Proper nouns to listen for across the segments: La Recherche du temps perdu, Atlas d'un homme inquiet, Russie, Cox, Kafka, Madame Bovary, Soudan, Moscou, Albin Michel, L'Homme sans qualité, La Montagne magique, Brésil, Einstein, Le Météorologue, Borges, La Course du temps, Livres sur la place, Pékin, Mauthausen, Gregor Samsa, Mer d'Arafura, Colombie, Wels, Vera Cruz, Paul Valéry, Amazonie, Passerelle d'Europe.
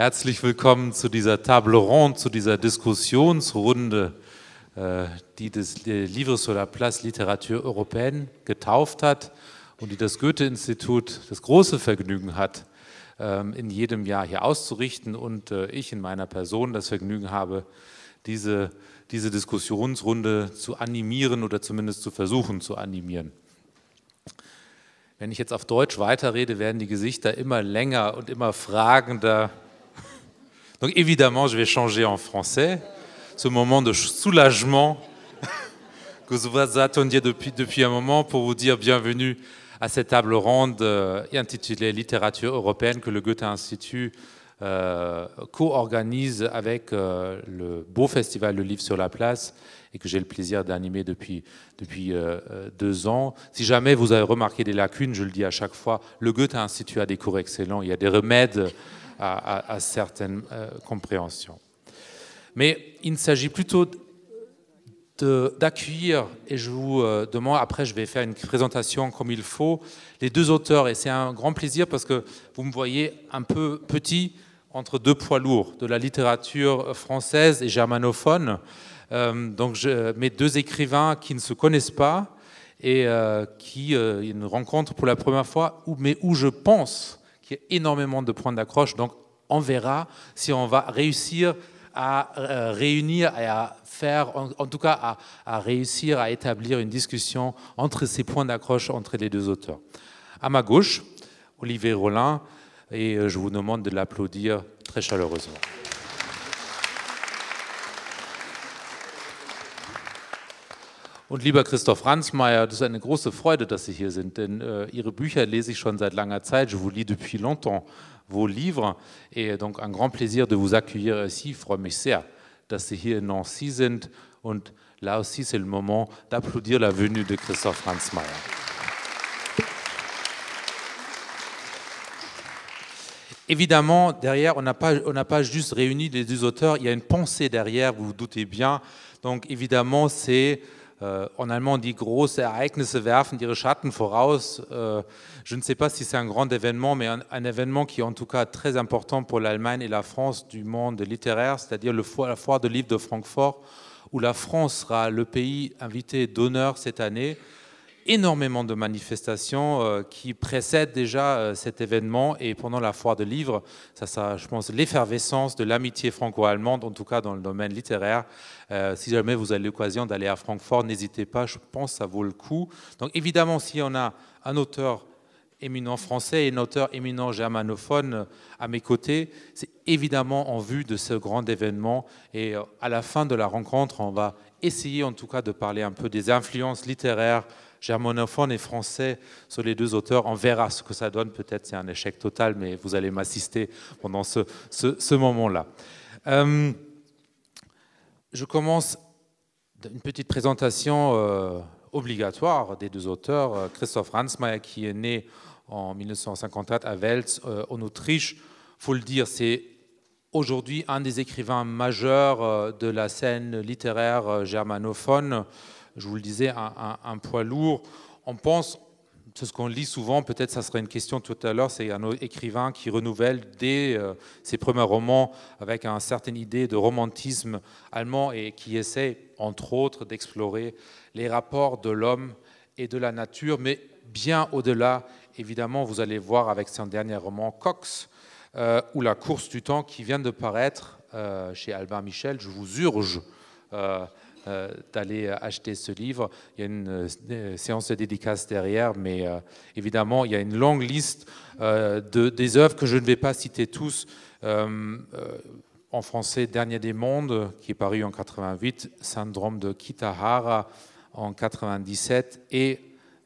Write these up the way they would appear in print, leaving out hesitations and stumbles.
Herzlich willkommen zu dieser table ronde, zu dieser Diskussionsrunde, die das Livres sur la place, Literature Européenne getauft hat und die das Goethe-Institut das große Vergnügen hat, in jedem Jahr hier auszurichten, und ich in meiner Person das Vergnügen habe, diese Diskussionsrunde zu animieren oder zumindest zu versuchen zu animieren. Wenn ich jetzt auf Deutsch weiterrede, werden die Gesichter immer länger und immer fragender. Donc évidemment, je vais changer en français. Ce moment de soulagement que vous attendiez depuis un moment pour vous dire bienvenue à cette table ronde intitulée Littérature européenne que le Goethe-Institut co-organise avec le beau festival Le Livre sur la place et que j'ai le plaisir d'animer depuis 2 ans. Si jamais vous avez remarqué des lacunes, je le dis à chaque fois, le Goethe-Institut a des cours excellents, il y a des remèdes à certaines compréhensions. Mais il s'agit plutôt d'accueillir, et je vous demande, après je vais faire une présentation comme il faut, les 2 auteurs, et c'est un grand plaisir parce que vous me voyez un peu petit, entre 2 poids lourds, de la littérature française et germanophone. Donc mes 2 écrivains qui ne se connaissent pas et qui une rencontre pour la première fois, mais où je pense qu'il y a énormément de points d'accroche. Donc on verra si on va réussir à réunir et à faire, en tout cas à réussir à établir une discussion entre ces points d'accroche entre les 2 auteurs. À ma gauche, Olivier Rolin, et je vous demande de l'applaudir très chaleureusement. Und lieber Christoph Ransmayr, das ist eine große Freude, dass Sie hier sind, denn Ihre Bücher lese ich schon seit langer Zeit. Je vous lis depuis longtemps vos livres, et donc un grand plaisir de vous accueillir ici. Ich freue mich sehr, dass Sie hier in Nancy sind, und là aussi c'est le moment d'applaudir la venue de Christoph Ransmayr. Évidemment, derrière, on n'a pas juste réuni les 2 auteurs, il y a une pensée derrière, vous vous doutez bien. Donc évidemment, c'est... En allemand, die großen Ereignisse werfen ihre Schatten voraus. Je ne sais pas si c'est un grand événement, mais un événement qui est en tout cas très important pour l'Allemagne et la France du monde littéraire, c'est-à-dire la foire de livres de Francfort, où la France sera le pays invité d'honneur cette année. Énormément de manifestations qui précèdent déjà cet événement, et pendant la foire de livres, ça sera, je pense, l'effervescence de l'amitié franco-allemande, en tout cas dans le domaine littéraire. Si jamais vous avez l'occasion d'aller à Francfort, n'hésitez pas, je pense que ça vaut le coup. Donc évidemment, si on a un auteur éminent français et un auteur éminent germanophone à mes côtés, c'est évidemment en vue de ce grand événement, et à la fin de la rencontre, on va essayer en tout cas de parler un peu des influences littéraires germanophone et français sur les 2 auteurs. On verra ce que ça donne, peut-être c'est un échec total, mais vous allez m'assister pendant ce moment-là. Je commence une petite présentation obligatoire des 2 auteurs. Christoph Ransmayr, qui est né en 1954 à Wels, en Autriche. Il faut le dire, c'est aujourd'hui un des écrivains majeurs de la scène littéraire germanophone. Je vous le disais, un poids lourd. On pense, c'est ce qu'on lit souvent, peut-être ça serait une question tout à l'heure, c'est un écrivain qui renouvelle dès ses premiers romans avec une certaine idée de romantisme allemand et qui essaie, entre autres, d'explorer les rapports de l'homme et de la nature, mais bien au-delà, évidemment, vous allez voir avec son dernier roman, Cox, ou La Course du temps, qui vient de paraître chez Albin Michel. Je vous urge d'aller acheter ce livre. Il y a une séance de dédicace derrière, mais évidemment, il y a une longue liste des œuvres que je ne vais pas citer tous. En français, Dernier des mondes, qui est paru en 88, Syndrome de Kitahara en 97, et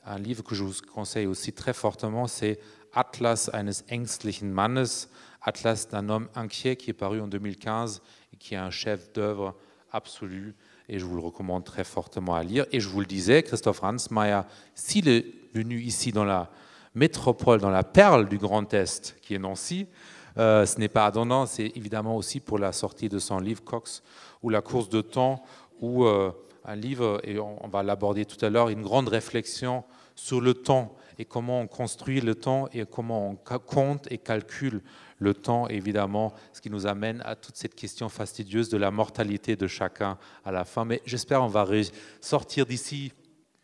un livre que je vous conseille aussi très fortement, c'est Atlas eines ängstlichen Mannes, Atlas d'un homme inquiet, qui est paru en 2015, et qui est un chef-d'œuvre absolu, et je vous le recommande très fortement à lire. Et je vous le disais, Christoph Ransmayr, s'il est venu ici dans la métropole, dans la perle du Grand Est, qui est Nancy, ce n'est pas adonnant, c'est évidemment aussi pour la sortie de son livre Cox, ou La course de temps, ou un livre, et on va l'aborder tout à l'heure, une grande réflexion sur le temps, et comment on construit le temps, et comment on compte et calcule le temps, évidemment, ce qui nous amène à toute cette question fastidieuse de la mortalité de chacun à la fin. Mais j'espère qu'on va sortir d'ici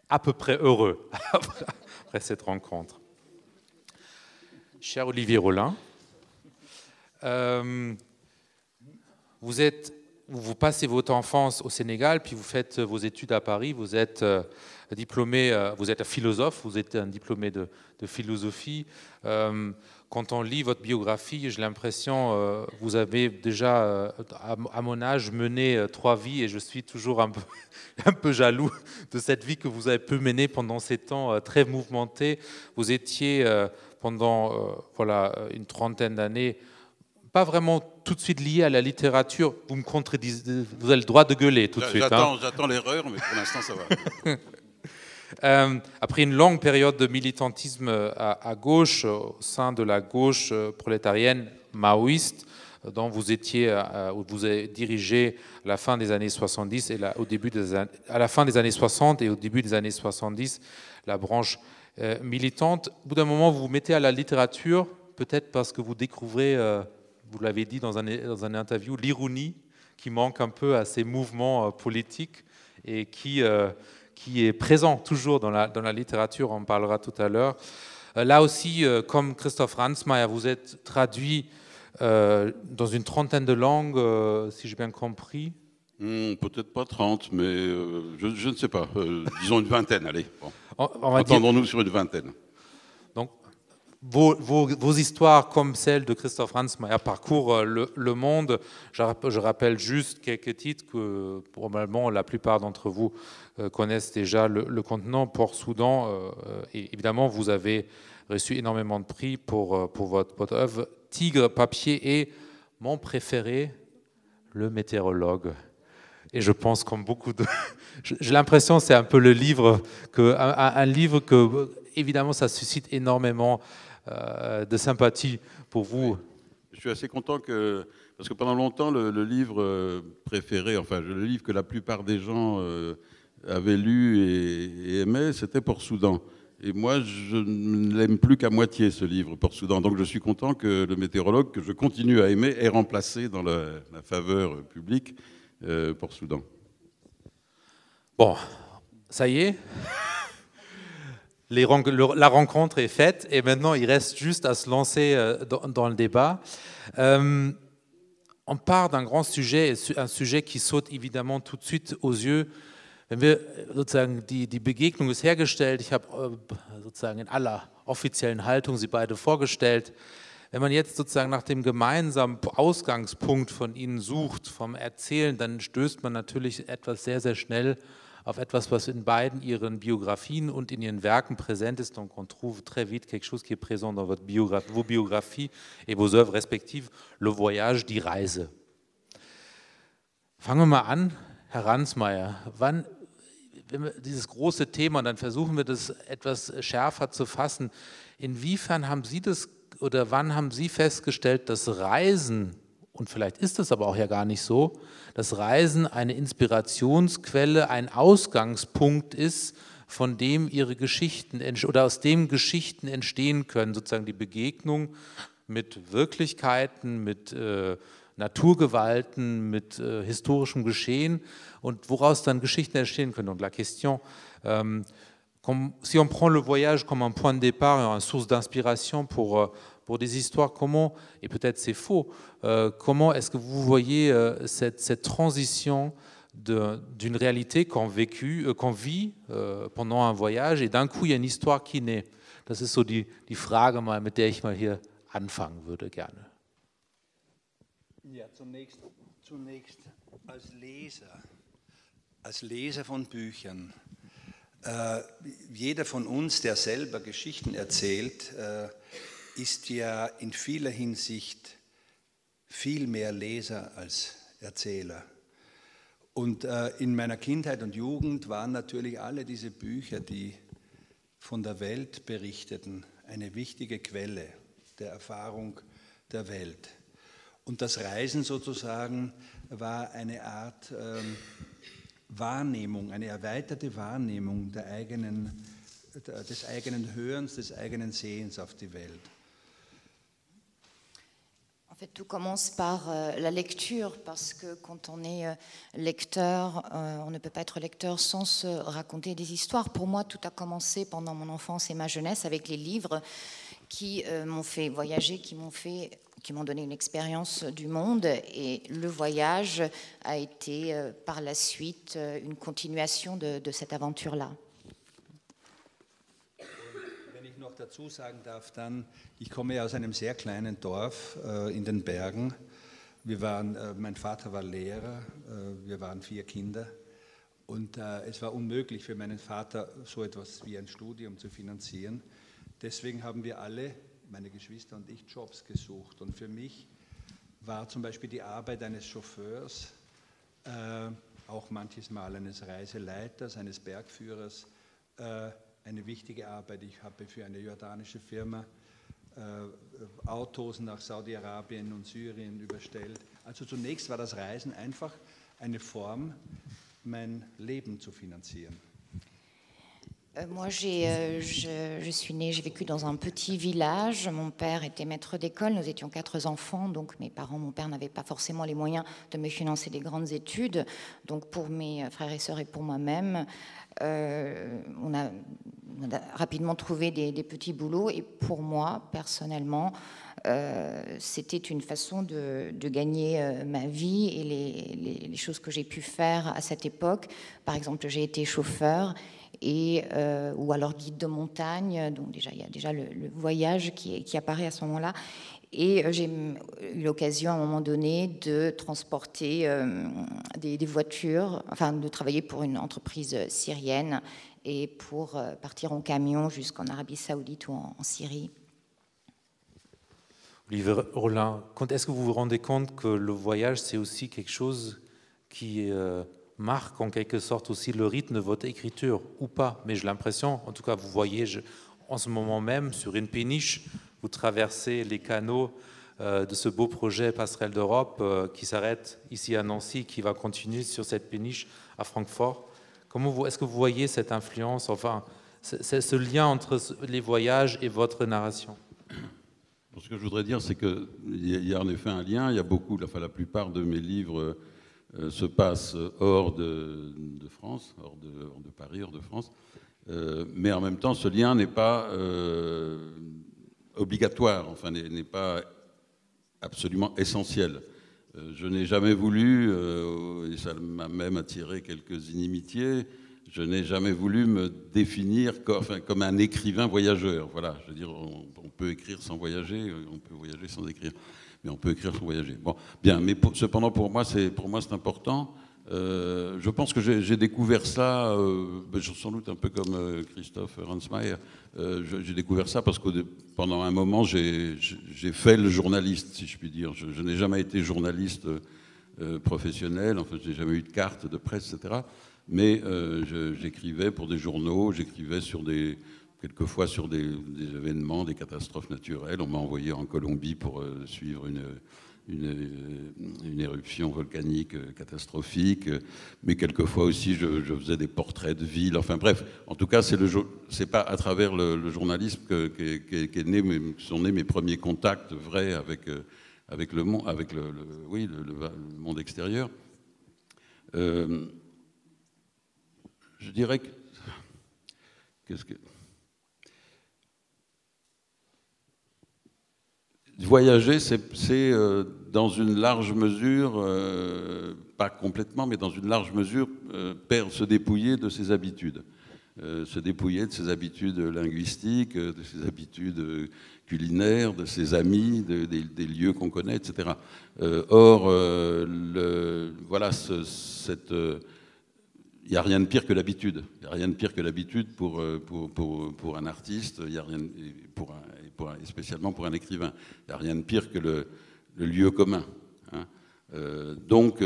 à peu près heureux après cette rencontre. Cher Olivier Rolin, vous passez votre enfance au Sénégal, puis vous faites vos études à Paris, vous êtes diplômé, vous êtes un philosophe, vous êtes un diplômé de philosophie. Quand on lit votre biographie, j'ai l'impression que vous avez déjà, à mon âge, mené 3 vies, et je suis toujours un peu jaloux de cette vie que vous avez pu mener pendant ces temps très mouvementés. Vous étiez pendant voilà, une trentaine d'années, pas vraiment tout de suite lié à la littérature. Vous me contredisez, vous avez le droit de gueuler tout de suite. J'attends l'erreur, mais pour l'instant, ça va. Après une longue période de militantisme à gauche, au sein de la gauche prolétarienne maoïste, dont vous étiez, vous avez dirigé à la fin des années 70 et à la fin des années 60 et au début des années 70, la branche militante. Au bout d'un moment, vous vous mettez à la littérature, peut-être parce que vous découvrez... vous l'avez dit dans un interview, l'ironie qui manque un peu à ces mouvements politiques et qui est présent toujours dans la littérature, on en parlera tout à l'heure. Là aussi, comme Christoph Ransmayr, vous êtes traduit dans une trentaine de langues, si j'ai bien compris. Peut-être pas 30, mais je ne sais pas. Disons une vingtaine, allez. Bon. Attendons-nous sur une vingtaine. Vos histoires, comme celle de Christoph Ransmayr, parcourent le monde. Je rappelle juste quelques titres que probablement la plupart d'entre vous connaissent déjà. Le continent, Port-Soudan, et évidemment, vous avez reçu énormément de prix pour votre œuvre. Tigre, papier et mon préféré, Le Météorologue. Et je pense comme beaucoup de... J'ai l'impression que c'est un peu le livre, un livre que, évidemment, ça suscite énormément... de sympathie pour vous. Je suis assez content parce que pendant longtemps, le livre préféré, enfin le livre que la plupart des gens avaient lu et aimaient, c'était Port-Soudan. Et moi, je ne l'aime plus qu'à moitié, ce livre, Port-Soudan. Donc je suis content que Le Météorologue, que je continue à aimer, ait remplacé dans la faveur publique Port-Soudan. Bon, ça y est. La rencontre est faite et maintenant il reste juste à se lancer dans le débat. On part d'un grand sujet, un sujet qui saute évidemment tout de suite aux yeux. Wenn wir sozusagen die Begegnung ist hergestellt, ich habe sozusagen in aller offiziellen Haltung Sie beide vorgestellt. Wenn man jetzt sozusagen nach dem gemeinsamen Ausgangspunkt von Ihnen sucht, vom Erzählen, dann stößt man natürlich etwas sehr, sehr schnell auf etwas, was in beiden ihren Biografien und in ihren Werken präsent ist. Donc on trouve très vite quelque chose qui est présent dans vos biographies et vos œuvres respectives, le voyage, die Reise. Fangen wir mal an, Herr Ransmayr, wenn wir dieses große Thema, dann versuchen wir das etwas schärfer zu fassen. Inwiefern haben Sie das oder wann haben Sie festgestellt, dass Reisen, und vielleicht ist es aber auch ja gar nicht so, dass Reisen eine Inspirationsquelle, ein Ausgangspunkt ist, von dem ihre Geschichten oder aus dem Geschichten entstehen können, sozusagen die Begegnung mit Wirklichkeiten, mit Naturgewalten, mit historischem Geschehen und woraus dann Geschichten entstehen können. Und la question, si on prend le voyage comme un point de départ, une source d'inspiration pour des histoires, comment, et peut-être c'est faux, comment est-ce que vous voyez cette transition d'une réalité qu'on vit pendant un voyage, et d'un coup il y a une histoire qui naît. Das ist so die Frage, mit der ich mal hier anfangen würde gerne. Ja, zunächst als Leser von Büchern. Jeder von uns, der selber Geschichten erzählt, ist ja in vieler Hinsicht viel mehr Leser als Erzähler. Und in meiner Kindheit und Jugend waren natürlich alle diese Bücher, die von der Welt berichteten, eine wichtige Quelle der Erfahrung der Welt. Und das Reisen sozusagen war eine Art Wahrnehmung, eine erweiterte Wahrnehmung des eigenen Hörens, des eigenen Sehens auf die Welt. fait, tout commence par la lecture, parce que quand on est lecteur, on ne peut pas être lecteur sans se raconter des histoires. Pour moi, tout a commencé pendant mon enfance et ma jeunesse avec les livres qui m'ont fait voyager, qui m'ont donné une expérience du monde. Et le voyage a été par la suite une continuation de cette aventure-là. Noch dazu sagen darf dann, ich komme aus einem sehr kleinen Dorf in den Bergen. Mein Vater war Lehrer, wir waren 4 Kinder und es war unmöglich für meinen Vater so etwas wie ein Studium zu finanzieren. Deswegen haben wir alle, meine Geschwister und ich, Jobs gesucht und für mich war zum Beispiel die Arbeit eines Chauffeurs, auch manches Mal eines Reiseleiters, eines Bergführers, eine wichtige Arbeit. Ich habe für eine jordanische Firma Autos nach Saudi-Arabien und Syrien überstellt. Also zunächst war das Reisen einfach eine Form, mein Leben zu finanzieren. Moi, je suis née, j'ai vécu dans un petit village. Mon père était maître d'école, nous étions 4 enfants, donc mes parents, mon père n'avait pas forcément les moyens de me financer des grandes études. Donc pour mes frères et sœurs et pour moi-même, on a rapidement trouvé des petits boulots. Et pour moi, personnellement, c'était une façon de gagner ma vie et les choses que j'ai pu faire à cette époque. Par exemple, j'ai été chauffeur. Ou alors guide de montagne, donc déjà il y a déjà le voyage qui apparaît à ce moment-là. Et j'ai eu l'occasion à un moment donné de transporter des voitures, enfin de travailler pour une entreprise syrienne et pour partir en camion jusqu'en Arabie Saoudite ou en Syrie. Olivier Rolin, est-ce que vous vous rendez compte que le voyage c'est aussi quelque chose qui marque en quelque sorte aussi le rythme de votre écriture, ou pas? Mais j'ai l'impression, en tout cas vous voyez, en ce moment même, sur une péniche, vous traversez les canaux de ce beau projet Passerelle d'Europe qui s'arrête ici à Nancy, qui va continuer sur cette péniche à Francfort. Est-ce que vous voyez cette influence, enfin, c'est ce lien entre les voyages et votre narration? Ce que je voudrais dire, c'est qu'il y a en effet un lien, il y a beaucoup, enfin la plupart de mes livres se passe hors de France, hors de Paris, hors de France. Mais en même temps, ce lien n'est pas obligatoire, enfin, n'est pas absolument essentiel. Je n'ai jamais voulu, et ça m'a même attiré quelques inimitiés, je n'ai jamais voulu me définir comme un écrivain voyageur. Voilà, je veux dire, on peut écrire sans voyager, on peut voyager sans écrire. Mais on peut écrire sans voyager. Bon, bien, mais cependant, pour moi, c'est important. Je pense que j'ai découvert ça, sans doute un peu comme Christoph Ransmayr. J'ai découvert ça parce que pendant un moment, j'ai fait le journaliste, si je puis dire. Je n'ai jamais été journaliste professionnel, en fait, je n'ai jamais eu de carte de presse, etc. Mais j'écrivais pour des journaux, j'écrivais quelquefois sur des événements, des catastrophes naturelles. On m'a envoyé en Colombie pour suivre une éruption volcanique catastrophique. Mais quelquefois aussi, je faisais des portraits de villes. Enfin bref, en tout cas, c'est pas à travers le journalisme sont nés mes premiers contacts vrais avec le monde, avec le monde extérieur. Je dirais que... Qu'est-ce que... Voyager, c'est dans une large mesure, pas complètement, mais dans une large mesure, se dépouiller de ses habitudes. Se dépouiller de ses habitudes linguistiques, de ses habitudes culinaires, de ses amis, des lieux qu'on connaît, etc. Il n'y a rien de pire que l'habitude. Il n'y a rien de pire que l'habitude pour un artiste, il y a rien, et spécialement pour un écrivain. Il n'y a rien de pire que le lieu commun. Hein. Donc,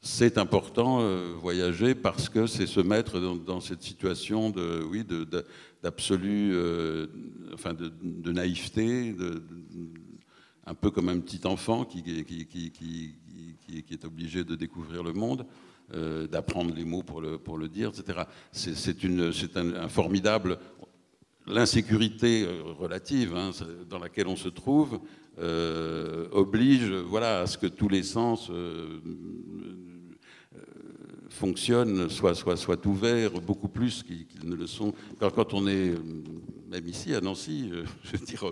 c'est important voyager parce que c'est se mettre dans cette situation d'absolue, enfin de naïveté, un peu comme un petit enfant qui est obligé de découvrir le monde. D'apprendre les mots pour le dire, etc. C'est un formidable... l'insécurité relative hein, dans laquelle on se trouve oblige voilà, à ce que tous les sens fonctionnent, soient ouverts, beaucoup plus qu'ils ne le sont. Quand on est, même ici à Nancy, je veux dire,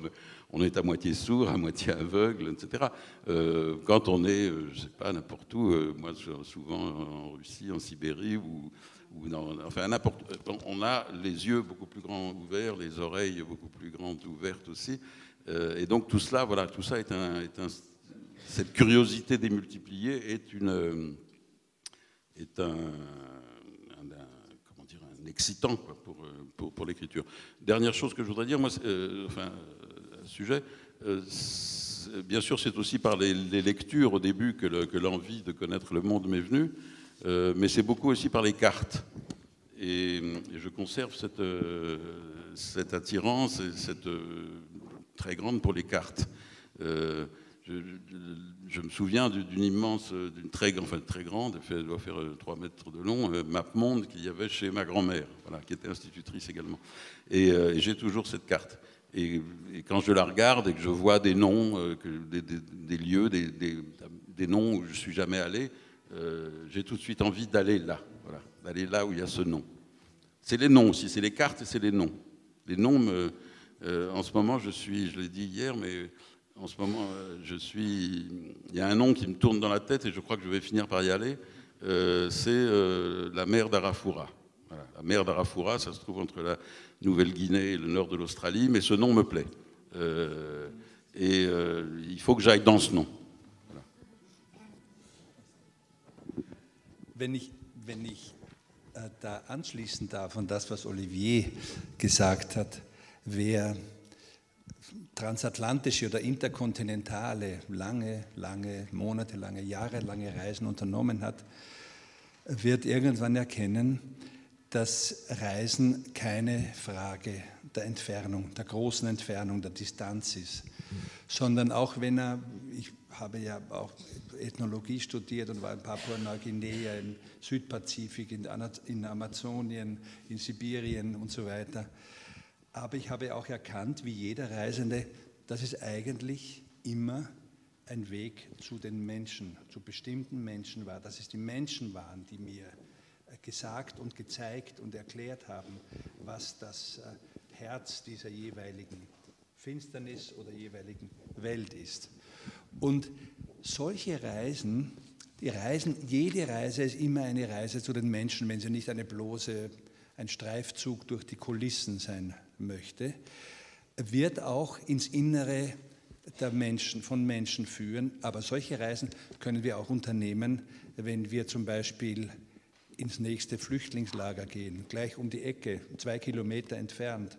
on est à moitié sourd, à moitié aveugle, etc. Quand on est, je ne sais pas, n'importe où, moi souvent en Russie, en Sibérie, ou dans, enfin n'importe, on a les yeux beaucoup plus grands ouverts, les oreilles beaucoup plus grandes ouvertes aussi. Et donc tout cela, voilà, tout ça cette curiosité démultipliée est un excitant quoi, pour l'écriture. Dernière chose que je voudrais dire, moi, sujet. Bien sûr, c'est aussi par les lectures au début que l'envie de connaître le monde m'est venue, mais c'est beaucoup aussi par les cartes. Et je conserve cette attirance, très grande pour les cartes. Je me souviens d'une très grande, elle doit faire 3 mètres de long, map-monde qu'il y avait chez ma grand-mère, voilà, qui était institutrice également. Et j'ai toujours cette carte. Et quand je la regarde et que je vois des noms, des lieux, des noms où je ne suis jamais allé, j'ai tout de suite envie d'aller là, voilà, d'aller là où il y a ce nom. C'est les noms aussi, c'est les cartes et c'est les noms. Les noms, en ce moment, je l'ai dit hier, mais en ce moment, il y a un nom qui me tourne dans la tête et je crois que je vais finir par y aller, c'est la mer d'Arafura. Voilà, la mer d'Arafura, ça se trouve entre la Nouvelle-Guinée et le nord de l'Australie, mais ce nom me plaît. Il faut que j'aille dans ce nom. Voilà. Wenn ich da anschließen darf an das, was Olivier gesagt hat, wer transatlantische oder interkontinentale, lange, monatelange, jahrelange Reisen unternommen hat, wird irgendwann erkennen, dass Reisen keine Frage der Entfernung, der großen Entfernung, der Distanz ist, sondern auch wenn er, ich habe ja auch Ethnologie studiert und war in Papua-Neuguinea, im Südpazifik, in Amazonien, in Sibirien und so weiter, aber ich habe auch erkannt, wie jeder Reisende, dass es eigentlich immer ein Weg zu den Menschen, zu bestimmten Menschen war, dass es die Menschen waren, die mir gesagt und gezeigt und erklärt haben, was das Herz dieser jeweiligen Finsternis oder jeweiligen Welt ist. Und solche Reisen, jede Reise ist immer eine Reise zu den Menschen, wenn sie nicht ein Streifzug durch die Kulissen sein möchte, wird auch ins Innere von Menschen führen. Aber solche Reisen können wir auch unternehmen, wenn wir zum Beispiel ins nächste Flüchtlingslager gehen, gleich um die Ecke, 2 Kilometer entfernt,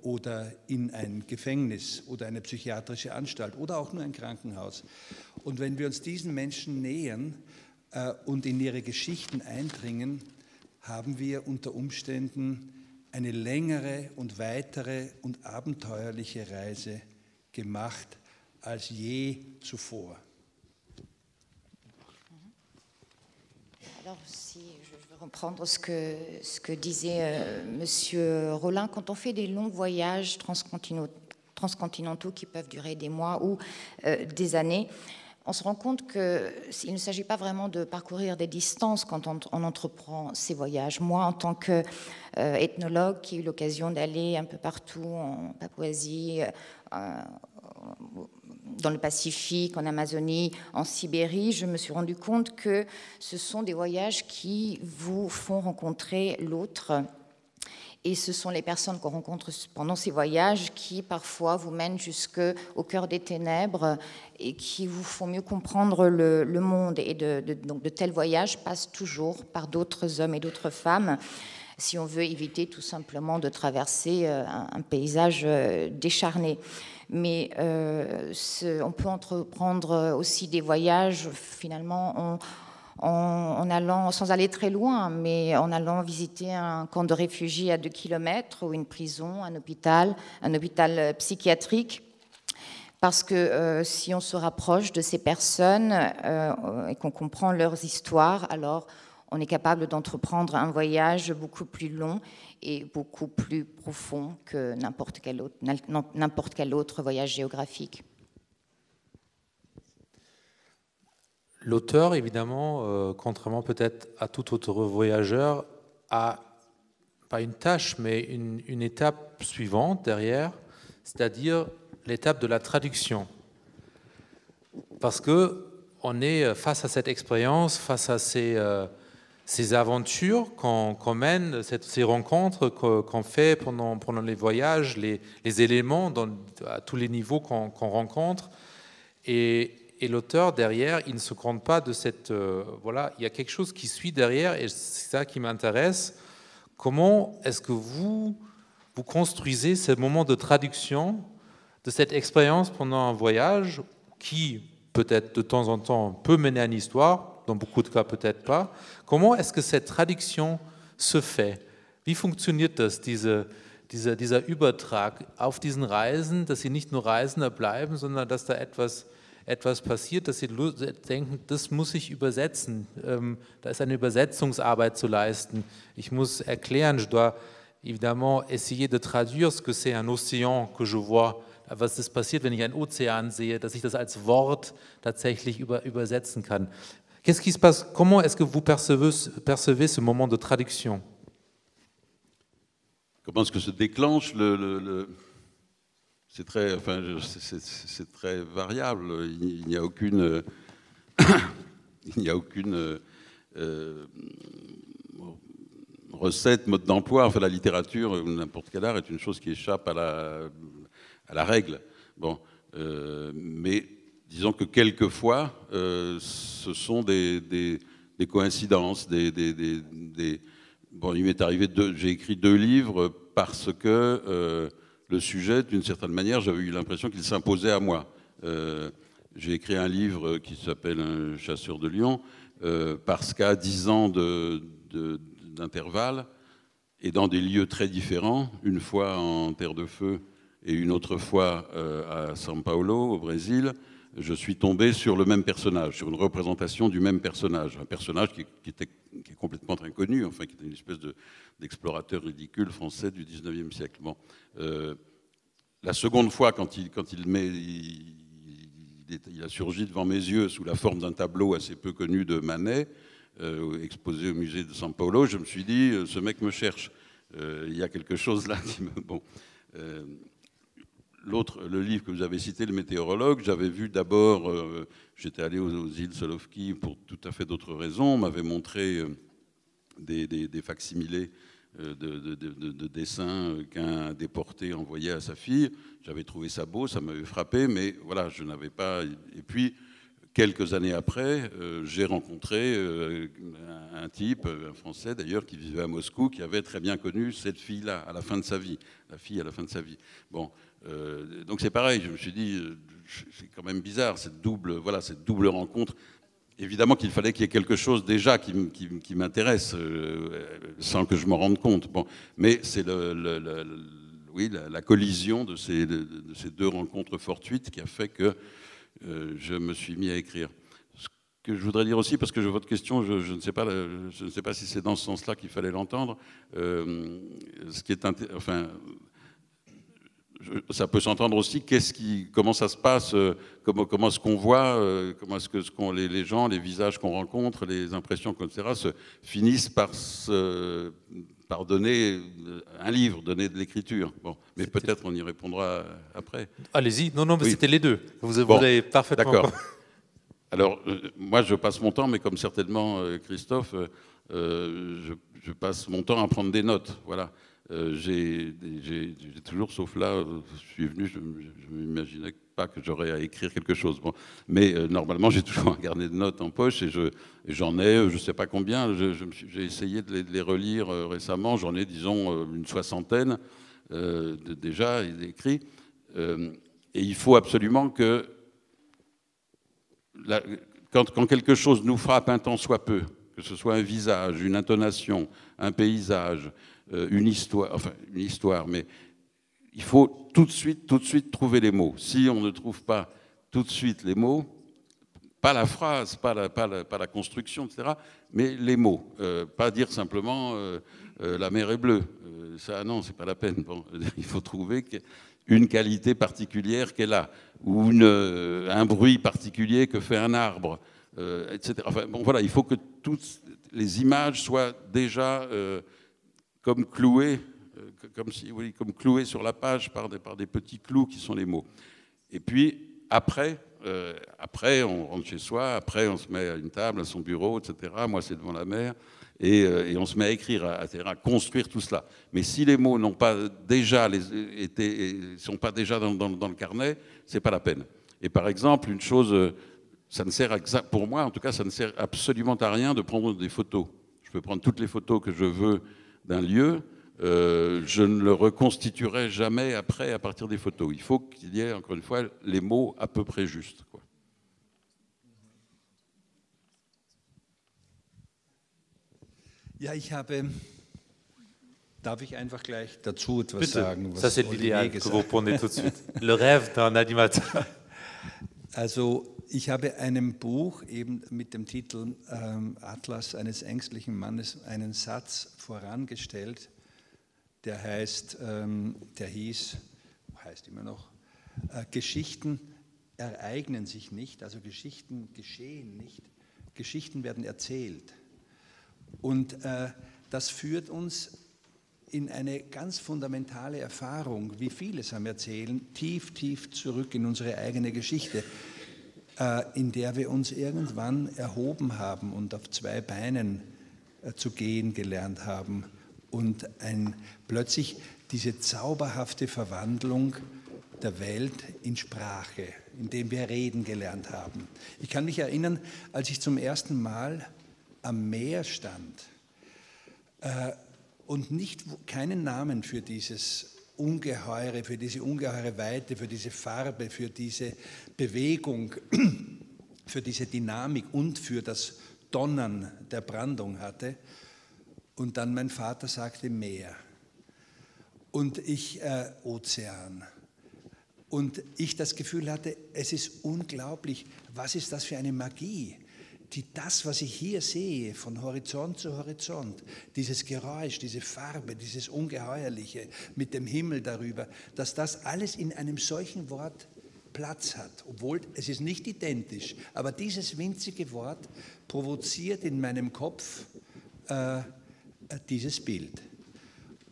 oder in ein Gefängnis oder eine psychiatrische Anstalt oder auch nur ein Krankenhaus. Und wenn wir uns diesen Menschen nähern und in ihre Geschichten eindringen, haben wir unter Umständen eine längere und weitere und abenteuerliche Reise gemacht als je zuvor. Alors, si je veux reprendre ce que disait Monsieur Rolin, quand on fait des longs voyages transcontinentaux qui peuvent durer des mois ou des années, on se rend compte qu'il ne s'agit pas vraiment de parcourir des distances quand on entreprend ces voyages. Moi, en tant qu'ethnologue qui a eu l'occasion d'aller un peu partout en Papouasie, dans le Pacifique, en Amazonie, en Sibérie, je me suis rendu compte que ce sont des voyages qui vous font rencontrer l'autre. Et ce sont les personnes qu'on rencontre pendant ces voyages qui, parfois, vous mènent jusqu'au cœur des ténèbres et qui vous font mieux comprendre le monde. Et donc de tels voyages passent toujours par d'autres hommes et d'autres femmes si on veut éviter tout simplement de traverser un paysage décharné. Mais on peut entreprendre aussi des voyages, finalement, en allant, sans aller très loin, mais en allant visiter un camp de réfugiés à 2 kilomètres, ou une prison, un hôpital psychiatrique, parce que si on se rapproche de ces personnes et qu'on comprend leurs histoires, alors on est capable d'entreprendre un voyage beaucoup plus long et beaucoup plus profond que n'importe quel autre voyage géographique. L'auteur, évidemment, contrairement peut-être à tout autre voyageur, a pas une tâche, mais une étape suivante derrière, c'est-à-dire l'étape de la traduction. Parce qu'on est face à cette expérience, face à ces aventures qu'on mène, ces rencontres qu'on fait pendant les voyages, les éléments à tous les niveaux qu'on rencontre. Et l'auteur, derrière, il ne se contente pas de cette... voilà, il y a quelque chose qui suit derrière, et c'est ça qui m'intéresse. Comment est-ce que vous construisez ce moment de traduction de cette expérience pendant un voyage qui, peut-être de temps en temps, peut mener à une histoire, dans beaucoup de cas peut-être pas. Comment est-ce que cette traduction se fait? Wie funktioniert das, dieser Übertrag auf diesen Reisen, dass sie nicht nur Reisender bleiben, sondern dass da etwas passiert, dass sie denken, das muss ich übersetzen. Da ist eine Übersetzungsarbeit zu leisten. Ich muss erklären, je dois évidemment essayer de traduire ce que c'est un océan que je vois, was das passiert, wenn ich einen Ozean sehe, dass ich das als Wort tatsächlich übersetzen kann. Qu'est-ce qui se passe? Comment est-ce que vous percevez ce moment de traduction? Comment est-ce que se déclenche C'est très, enfin, c'est très variable. Il n'y a aucune, recette, mode d'emploi. Enfin, la littérature ou n'importe quel art est une chose qui échappe à la règle. Bon, mais disons que quelquefois, ce sont des coïncidences. Bon, il m'est arrivé j'ai écrit 2 livres parce que le sujet, d'une certaine manière, j'avais eu l'impression qu'il s'imposait à moi. J'ai écrit un livre qui s'appelle « Un chasseur de lions » parce qu'à 10 ans d'intervalle, et dans des lieux très différents, une fois en Terre de Feu et une autre fois à São Paulo, au Brésil, je suis tombé sur le même personnage, sur une représentation du même personnage. Un personnage qui est complètement inconnu, enfin, qui était une espèce d'explorateur ridicule français du 19e siècle. Bon. La seconde fois, quand il a surgi devant mes yeux sous la forme d'un tableau assez peu connu de Manet, exposé au musée de São Paulo, je me suis dit, ce mec me cherche. Il y a quelque chose là qui me... Bon. Le livre que vous avez cité, Le Météorologue, j'avais vu d'abord, j'étais allé aux îles Solovki pour tout à fait d'autres raisons, on m'avait montré des facsimilés de dessins qu'un déporté envoyait à sa fille, j'avais trouvé ça beau, ça m'avait frappé, mais voilà, je n'avais pas... Et puis, quelques années après, j'ai rencontré un type, un Français d'ailleurs, qui vivait à Moscou, qui avait très bien connu cette fille-là, à la fin de sa vie, la fille à la fin de sa vie. Bon. Donc c'est pareil, je me suis dit, c'est quand même bizarre, cette double rencontre. Évidemment qu'il fallait qu'il y ait quelque chose déjà qui m'intéresse, sans que je m'en rende compte. Bon. Mais c'est la collision de ces 2 rencontres fortuites qui a fait que je me suis mis à écrire. Ce que je voudrais dire aussi, parce que votre question, je ne sais pas si c'est dans ce sens-là qu'il fallait l'entendre, ce qui est intéressant... Enfin, ça peut s'entendre aussi, comment ça se passe, comment est-ce qu'on voit, comment est-ce que les gens, les visages qu'on rencontre, les impressions, etc., finissent par donner un livre, donner de l'écriture. Bon, mais peut-être on y répondra après. Allez-y, non, mais oui. C'était les deux. Vous avez parfaitement... D'accord. Alors, moi, je passe mon temps, mais comme certainement Christophe, je passe mon temps à prendre des notes, voilà. J'ai toujours, sauf là, je suis venu, je ne m'imaginais pas que j'aurais à écrire quelque chose. Bon. Mais normalement, j'ai toujours un carnet de notes en poche et j'en ai, je ne sais pas combien, j'ai essayé de les relire récemment, j'en ai, disons, une 60aine déjà écrits. Et il faut absolument que, quand quelque chose nous frappe un tant soit peu, que ce soit un visage, une intonation, un paysage, une histoire, mais il faut tout de suite trouver les mots. Si on ne trouve pas tout de suite les mots, Pas la phrase, pas la construction, etc., mais les mots. Pas dire simplement la mer est bleue. Ça, non, c'est pas la peine. Bon, il faut trouver une qualité particulière qu'elle a, ou un bruit particulier que fait un arbre, etc. Enfin, bon, voilà, il faut que toutes les images soient déjà comme clouées, comme clouées sur la page par des petits clous qui sont les mots. Et puis, après, on rentre chez soi, après, on se met à une table, à son bureau, etc. Moi, c'est devant la mer. Et on se met à écrire, à construire tout cela. Mais si les mots n'ont pas déjà sont pas déjà dans le carnet, c'est pas la peine. Et par exemple, une chose, ça ne sert pour moi, en tout cas, ça ne sert absolument à rien de prendre des photos. Je peux prendre toutes les photos que je veux d'un lieu. Je ne le reconstituerai jamais après à partir des photos. Il faut qu'il y ait, encore une fois, les mots à peu près justes, quoi. Ja, darf ich einfach gleich dazu etwas Bitte. Sagen, was Ça, c'est l'idéal que vous prenez tout de suite. Le rêve d'un animateur. Also, ich habe einem Buch eben mit dem Titel Atlas eines ängstlichen Mannes einen Satz vorangestellt, der hieß immer noch, Geschichten ereignen sich nicht, also Geschichten geschehen nicht, Geschichten werden erzählt. Und das führt uns in eine ganz fundamentale Erfahrung, wie vieles am Erzählen, tief zurück in unsere eigene Geschichte, in der wir uns irgendwann erhoben haben und auf zwei Beinen zu gehen gelernt haben. Und plötzlich diese zauberhafte Verwandlung der Welt in Sprache, indem wir reden gelernt haben. Ich kann mich erinnern, als ich zum ersten Mal am Meer stand und keinen Namen für diese ungeheure Weite, für diese Farbe, für diese Bewegung, für diese Dynamik und für das Donnern der Brandung hatte. Und dann mein Vater sagte Meer und ich Ozean. Und ich das Gefühl hatte, es ist unglaublich, was ist das für eine Magie, die das, was ich hier sehe, von Horizont zu Horizont, dieses Geräusch, diese Farbe, dieses Ungeheuerliche mit dem Himmel darüber, dass das alles in einem solchen Wort Platz hat, obwohl es ist nicht identisch, aber dieses winzige Wort provoziert in meinem Kopf dieses Bild.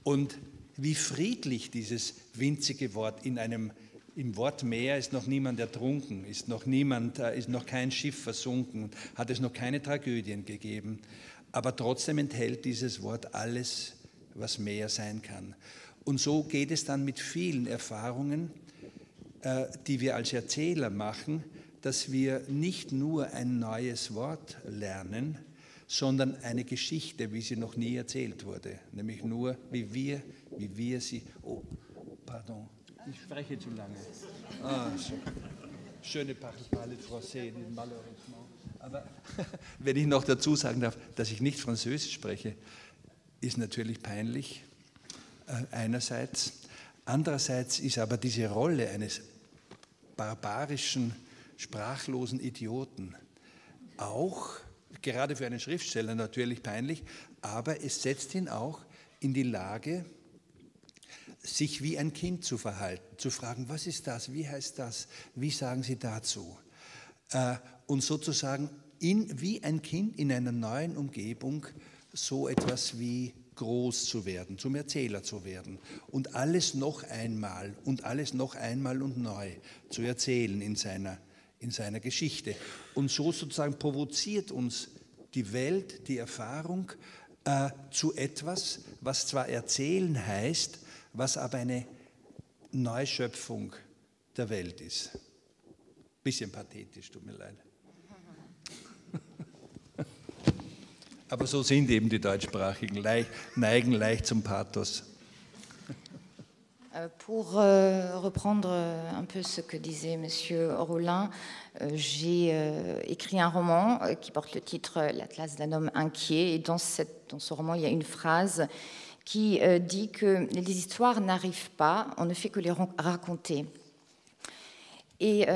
Und wie friedlich dieses winzige Wort im Wort Meer ist noch niemand ertrunken, ist noch kein Schiff versunken, hat es noch keine Tragödien gegeben, aber trotzdem enthält dieses Wort alles, was Meer sein kann. Und so geht es dann mit vielen Erfahrungen, die wir als Erzähler machen, dass wir nicht nur ein neues Wort lernen, sondern eine Geschichte, wie sie noch nie erzählt wurde, nämlich nur, wie wir sie... Oh, pardon, ich spreche zu lange. Ah, schöne parle français, malheureusement. Aber wenn ich noch dazu sagen darf, dass ich nicht Französisch spreche, ist natürlich peinlich, einerseits. Andererseits ist aber diese Rolle eines barbarischen, sprachlosen Idioten auch... gerade für einen Schriftsteller natürlich peinlich, aber es setzt ihn auch in die Lage, sich wie ein Kind zu verhalten, zu fragen, was ist das, wie heißt das, wie sagen Sie dazu? Und sozusagen wie ein Kind in einer neuen Umgebung so etwas wie groß zu werden, zum Erzähler zu werden und alles noch einmal und neu zu erzählen in seiner Geschichte. Und so sozusagen provoziert uns die Welt, die Erfahrung zu etwas, was zwar erzählen heißt, was aber eine Neuschöpfung der Welt ist. Bisschen pathetisch, tut mir leid. Aber so sind eben die Deutschsprachigen, neigen leicht zum Pathos. Pour reprendre un peu ce que disait M. Rolin, j'ai écrit un roman qui porte le titre « L'Atlas d'un homme inquiet ». Et dans ce roman, il y a une phrase qui dit que les histoires n'arrivent pas, on ne fait que les raconter. Et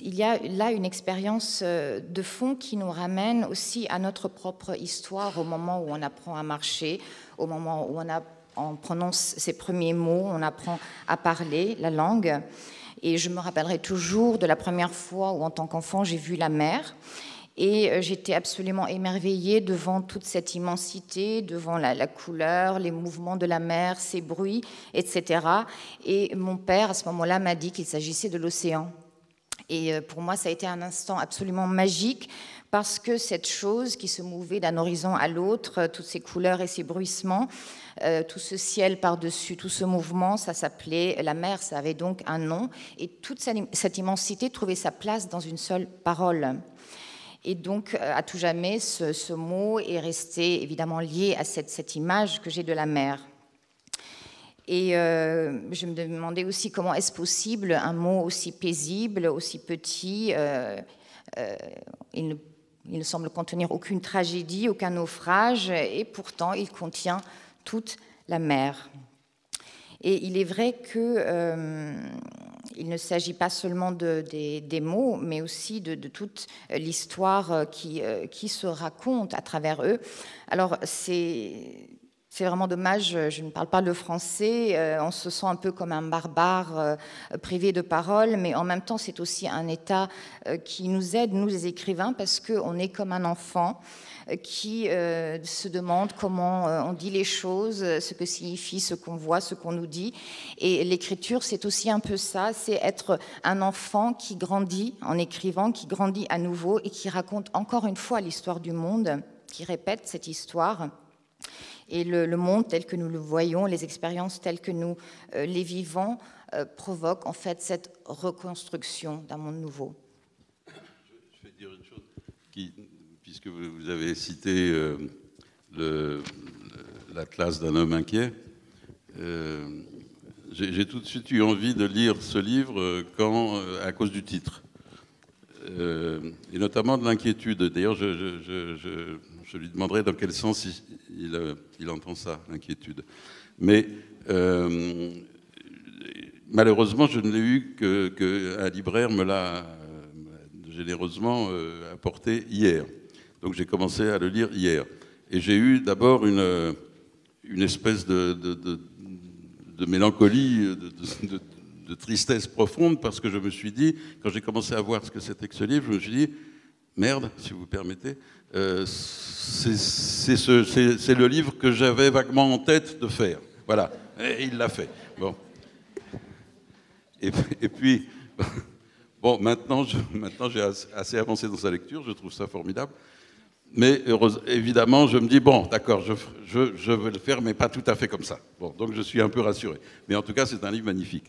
il y a là une expérience de fond qui nous ramène aussi à notre propre histoire, au moment où on apprend à marcher, au moment où on prononce ses premiers mots, on apprend à parler la langue. Et je me rappellerai toujours de la première fois où, en tant qu'enfant, j'ai vu la mer. Et j'étais absolument émerveillée devant toute cette immensité, devant la couleur, les mouvements de la mer, ses bruits, etc. Et mon père, à ce moment-là, m'a dit qu'il s'agissait de l'océan. Et pour moi, ça a été un instant absolument magique, parce que cette chose qui se mouvait d'un horizon à l'autre, toutes ces couleurs et ces bruissements, tout ce ciel par-dessus, tout ce mouvement, ça s'appelait la mer, ça avait donc un nom. Et toute cette immensité trouvait sa place dans une seule parole. Et donc, à tout jamais, ce mot est resté évidemment lié à cette image que j'ai de la mer. Et je me demandais aussi comment est-ce possible un mot aussi paisible, aussi petit, il ne semble contenir aucune tragédie, aucun naufrage, et pourtant il contient toute la mer. Et il est vrai que il ne s'agit pas seulement des mots, mais aussi de toute l'histoire qui se raconte à travers eux. Alors, c'est vraiment dommage, je ne parle pas le français, on se sent un peu comme un barbare privé de parole, mais en même temps, c'est aussi un état qui nous aide, nous les écrivains, parce qu'on est comme un enfant qui se demande comment on dit les choses, ce que signifie ce qu'on voit, ce qu'on nous dit. Et l'écriture, c'est aussi un peu ça, c'est être un enfant qui grandit en écrivant, qui grandit à nouveau et qui raconte encore une fois l'histoire du monde, qui répète cette histoire. Et le monde tel que nous le voyons, les expériences telles que nous les vivons, provoquent en fait cette reconstruction d'un monde nouveau. Je vais dire une chose, puisque vous avez cité l'Atlas d'un homme inquiet, j'ai tout de suite eu envie de lire ce livre à cause du titre, et notamment de l'inquiétude. D'ailleurs, je lui demanderai dans quel sens il entend ça, l'inquiétude. Mais malheureusement, je ne l'ai eu qu'un libraire me l'a généreusement apporté hier. Donc j'ai commencé à le lire hier. Et j'ai eu d'abord une espèce de mélancolie, de tristesse profonde, parce que je me suis dit, quand j'ai commencé à voir ce que c'était que ce livre, je me suis dit, merde, si vous permettez, c'est le livre que j'avais vaguement en tête de faire. Voilà, et il l'a fait. Bon. Et puis, bon, maintenant j'ai assez avancé dans sa lecture, je trouve ça formidable. Mais évidemment, je me dis, bon, d'accord, je vais le faire, mais pas tout à fait comme ça. Bon, donc je suis un peu rassuré. Mais en tout cas, c'est un livre magnifique.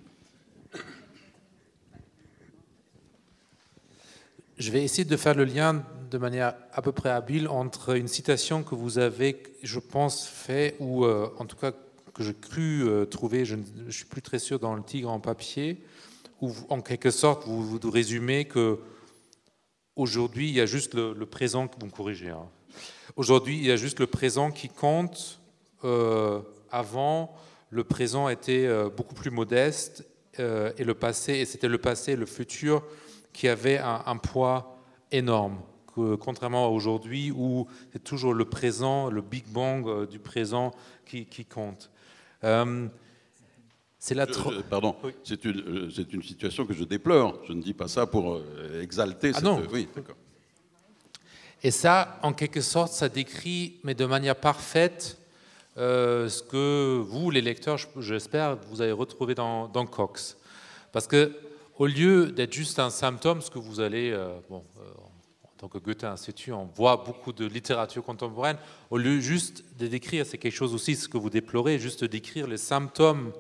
Je vais essayer de faire le lien de manière à peu près habile entre une citation que vous avez, je pense, fait, ou en tout cas que j'ai cru trouver, je ne suis plus très sûr, dans le Tigre en papier, où en quelque sorte vous résumez que aujourd'hui il y a juste le présent, vous me corrigez, hein. Aujourd'hui il y a juste le présent qui compte. Avant, le présent était beaucoup plus modeste, et le passé, et c'était le passé, le futur, qui avait un poids énorme, que, contrairement à aujourd'hui où c'est toujours le présent, le Big Bang du présent qui compte. C'est la pardon, oui. C'est une situation que je déplore, je ne dis pas ça pour exalter. Ah non. Oui, d'accord. Et ça, en quelque sorte, ça décrit, mais de manière parfaite, ce que vous, les lecteurs, j'espère, vous avez retrouvé dans Cox. Parce que au lieu d'être juste un symptôme, ce que vous allez, en tant que Goethe-Institut, on voit beaucoup de littérature contemporaine, au lieu juste de décrire, c'est quelque chose aussi ce que vous déplorez, juste de décrire les symptômes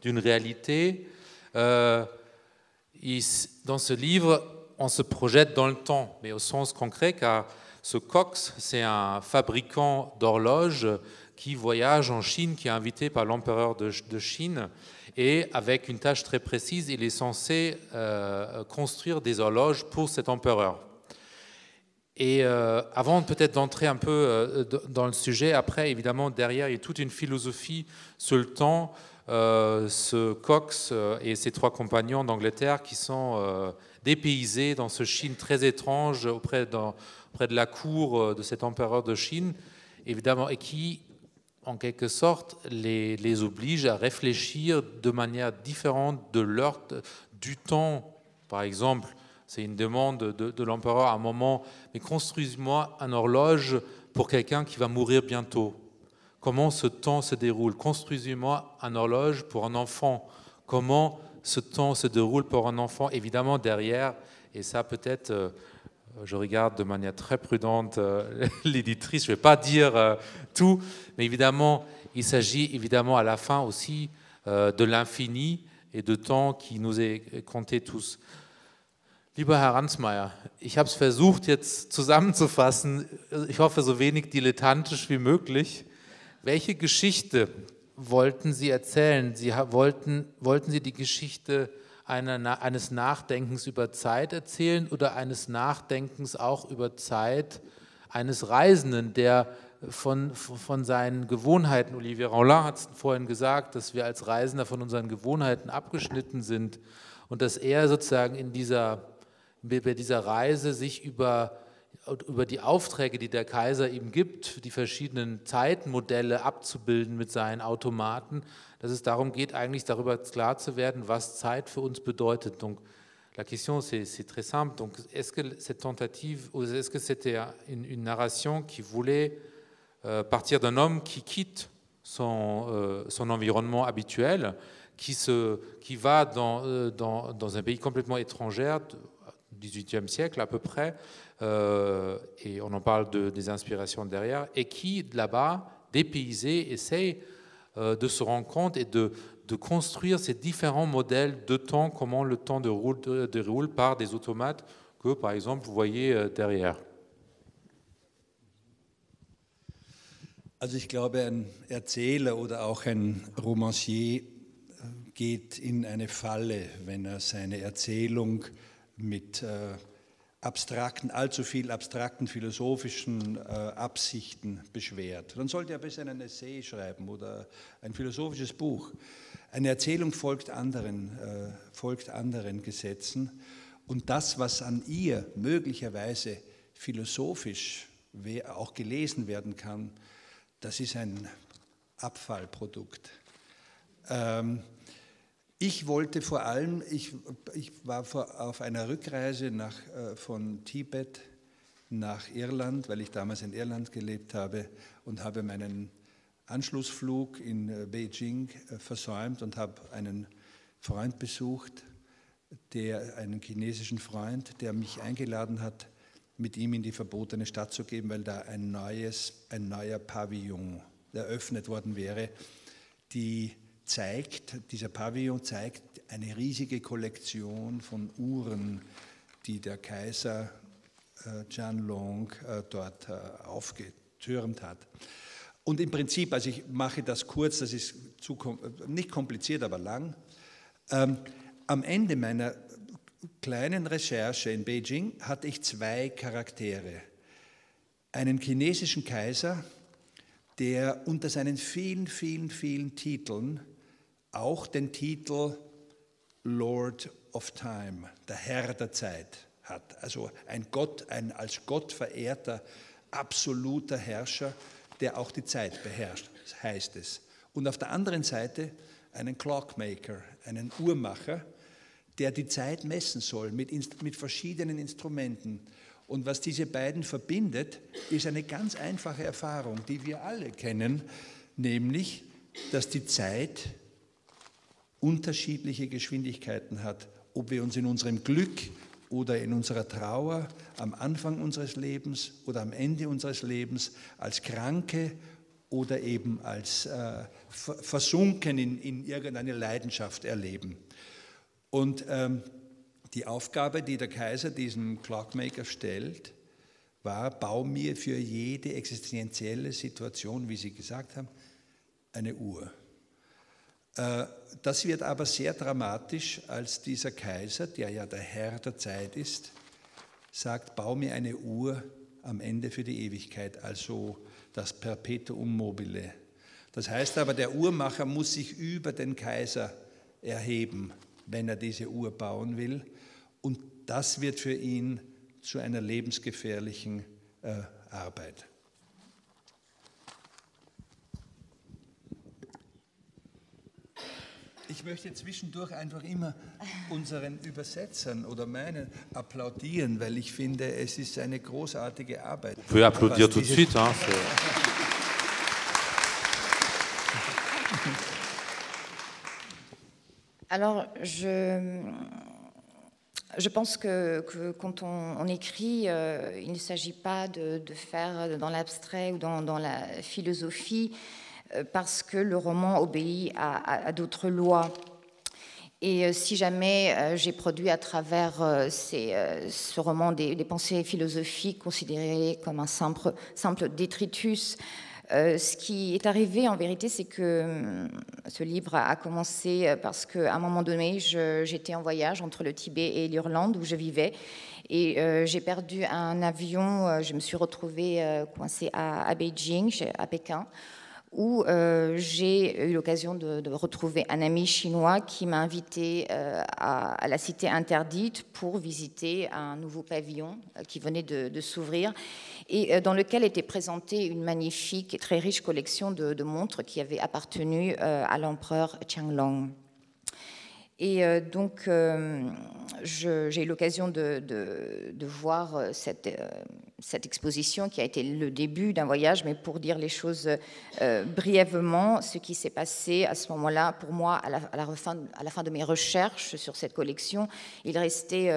d'une réalité, dans ce livre, on se projette dans le temps, mais au sens concret, car ce Cox, c'est un fabricant d'horloges qui voyage en Chine, qui est invité par l'empereur de Chine, et avec une tâche très précise, il est censé construire des horloges pour cet empereur. Et avant peut-être d'entrer un peu dans le sujet, après évidemment derrière il y a toute une philosophie sur le temps, ce Cox et ses trois compagnons d'Angleterre qui sont dépaysé dans ce Chine très étrange auprès de la cour de cet empereur de Chine, évidemment, et qui, en quelque sorte, les oblige à réfléchir de manière différente de leur du temps. Par exemple, c'est une demande de l'empereur à un moment, mais construis-moi un horloge pour quelqu'un qui va mourir bientôt. Comment ce temps se déroule? Construisez-moi un horloge pour un enfant. Comment ce temps se déroule pour un enfant? Évidemment, derrière, et ça peut-être, je regarde de manière très prudente l'éditrice, je ne vais pas dire tout, mais évidemment, il s'agit évidemment à la fin aussi de l'infini et de temps qui nous est compté tous. Lieber Herr Ransmayr, ich habe es versucht, jetzt zusammenzufassen, ich hoffe so wenig dilettantisch wie möglich. Welche Geschichte wollten Sie erzählen? Sie wollten Sie die Geschichte eines Nachdenkens über Zeit erzählen oder eines Nachdenkens auch über Zeit eines Reisenden, der von seinen Gewohnheiten, Olivier Rolin hat es vorhin gesagt, dass wir als Reisender von unseren Gewohnheiten abgeschnitten sind und dass er sozusagen bei dieser Reise sich über die Aufträge, die der Kaiser ihm gibt, die verschiedenen Zeitmodelle abzubilden mit seinen Automaten, dass es darum geht, eigentlich darüber klar zu werden, was Zeit für uns bedeutet. Donc, la question, c'est très simple. Donc, est-ce que cette tentative, ou est-ce que c'était une narration qui voulait partir d'un homme qui quitte son environnement habituel, qui va dans un pays complètement étranger, 18e siècle à peu près, et on en parle des inspirations derrière, et qui, là-bas, dépaysé, essaye de se rendre compte et de construire ces différents modèles de temps, comment le temps déroule par des automates que, par exemple, vous voyez derrière. Also ich glaube, ein Erzähler oder auch ein Romancier geht in eine Falle, wenn er seine Erzählung mit allzu viel abstrakten philosophischen Absichten beschwert. Dann sollte er besser einen Essay schreiben oder ein philosophisches Buch. Eine Erzählung folgt anderen Gesetzen, und das, was an ihr möglicherweise philosophisch auch gelesen werden kann, das ist ein Abfallprodukt. Ich wollte vor allem, ich war auf einer Rückreise von Tibet nach Irland, weil ich damals in Irland gelebt habe, und habe meinen Anschlussflug in Beijing versäumt und habe einen Freund besucht, einen chinesischen Freund, der mich eingeladen hat, mit ihm in die verbotene Stadt zu gehen, weil da ein neuer Pavillon eröffnet worden wäre, dieser Pavillon zeigt eine riesige Kollektion von Uhren, die der Kaiser Qianlong dort aufgetürmt hat. Und im Prinzip, also ich mache das kurz, das ist nicht kompliziert, aber lang. Am Ende meiner kleinen Recherche in Beijing hatte ich zwei Charaktere. Einen chinesischen Kaiser, der unter seinen vielen, vielen, vielen Titeln auch den Titel Lord of Time, der Herr der Zeit, hat. Also ein als Gott verehrter, absoluter Herrscher, der auch die Zeit beherrscht, heißt es. Und auf der anderen Seite einen Clockmaker, einen Uhrmacher, der die Zeit messen soll mit verschiedenen Instrumenten. Und was diese beiden verbindet, ist eine ganz einfache Erfahrung, die wir alle kennen, nämlich, dass die Zeit unterschiedliche Geschwindigkeiten hat, ob wir uns in unserem Glück oder in unserer Trauer am Anfang unseres Lebens oder am Ende unseres Lebens als Kranke oder eben als versunken in irgendeine Leidenschaft erleben. Und die Aufgabe, die der Kaiser diesem Clockmaker stellt, war: Bau mir für jede existenzielle Situation, wie Sie gesagt haben, eine Uhr. Das wird aber sehr dramatisch, als dieser Kaiser, der ja der Herr der Zeit ist, sagt: Bau mir eine Uhr am Ende für die Ewigkeit, also das Perpetuum mobile. Das heißt aber, der Uhrmacher muss sich über den Kaiser erheben, wenn er diese Uhr bauen will. Und Das wird für ihn zu einer lebensgefährlichen Arbeit. Ich möchte zwischendurch einfach immer unseren Übersetzern oder meinen applaudieren, weil ich finde, es ist eine großartige Arbeit. On peut applaudir tout de suite. Hein, alors, je pense que quand on écrit, il ne s'agit pas de faire dans l'abstrait ou dans la philosophie, parce que le roman obéit à d'autres lois. Et si jamais j'ai produit à travers ce roman des pensées philosophiques considérées comme un simple détritus, ce qui est arrivé en vérité, c'est que ce livre a commencé parce qu'à un moment donné, j'étais en voyage entre le Tibet et l'Irlande où je vivais, et j'ai perdu un avion. Je me suis retrouvée coincée à Beijing, à Pékin, où j'ai eu l'occasion de retrouver un ami chinois qui m'a invitée à la Cité Interdite pour visiter un nouveau pavillon qui venait de s'ouvrir, et dans lequel était présentée une magnifique et très riche collection de montres qui avait appartenu à l'empereur Qianlong. Et donc, j'ai eu l'occasion de voir cette exposition qui a été le début d'un voyage, mais pour dire les choses brièvement, ce qui s'est passé à ce moment-là, pour moi, à la fin de mes recherches sur cette collection, il restait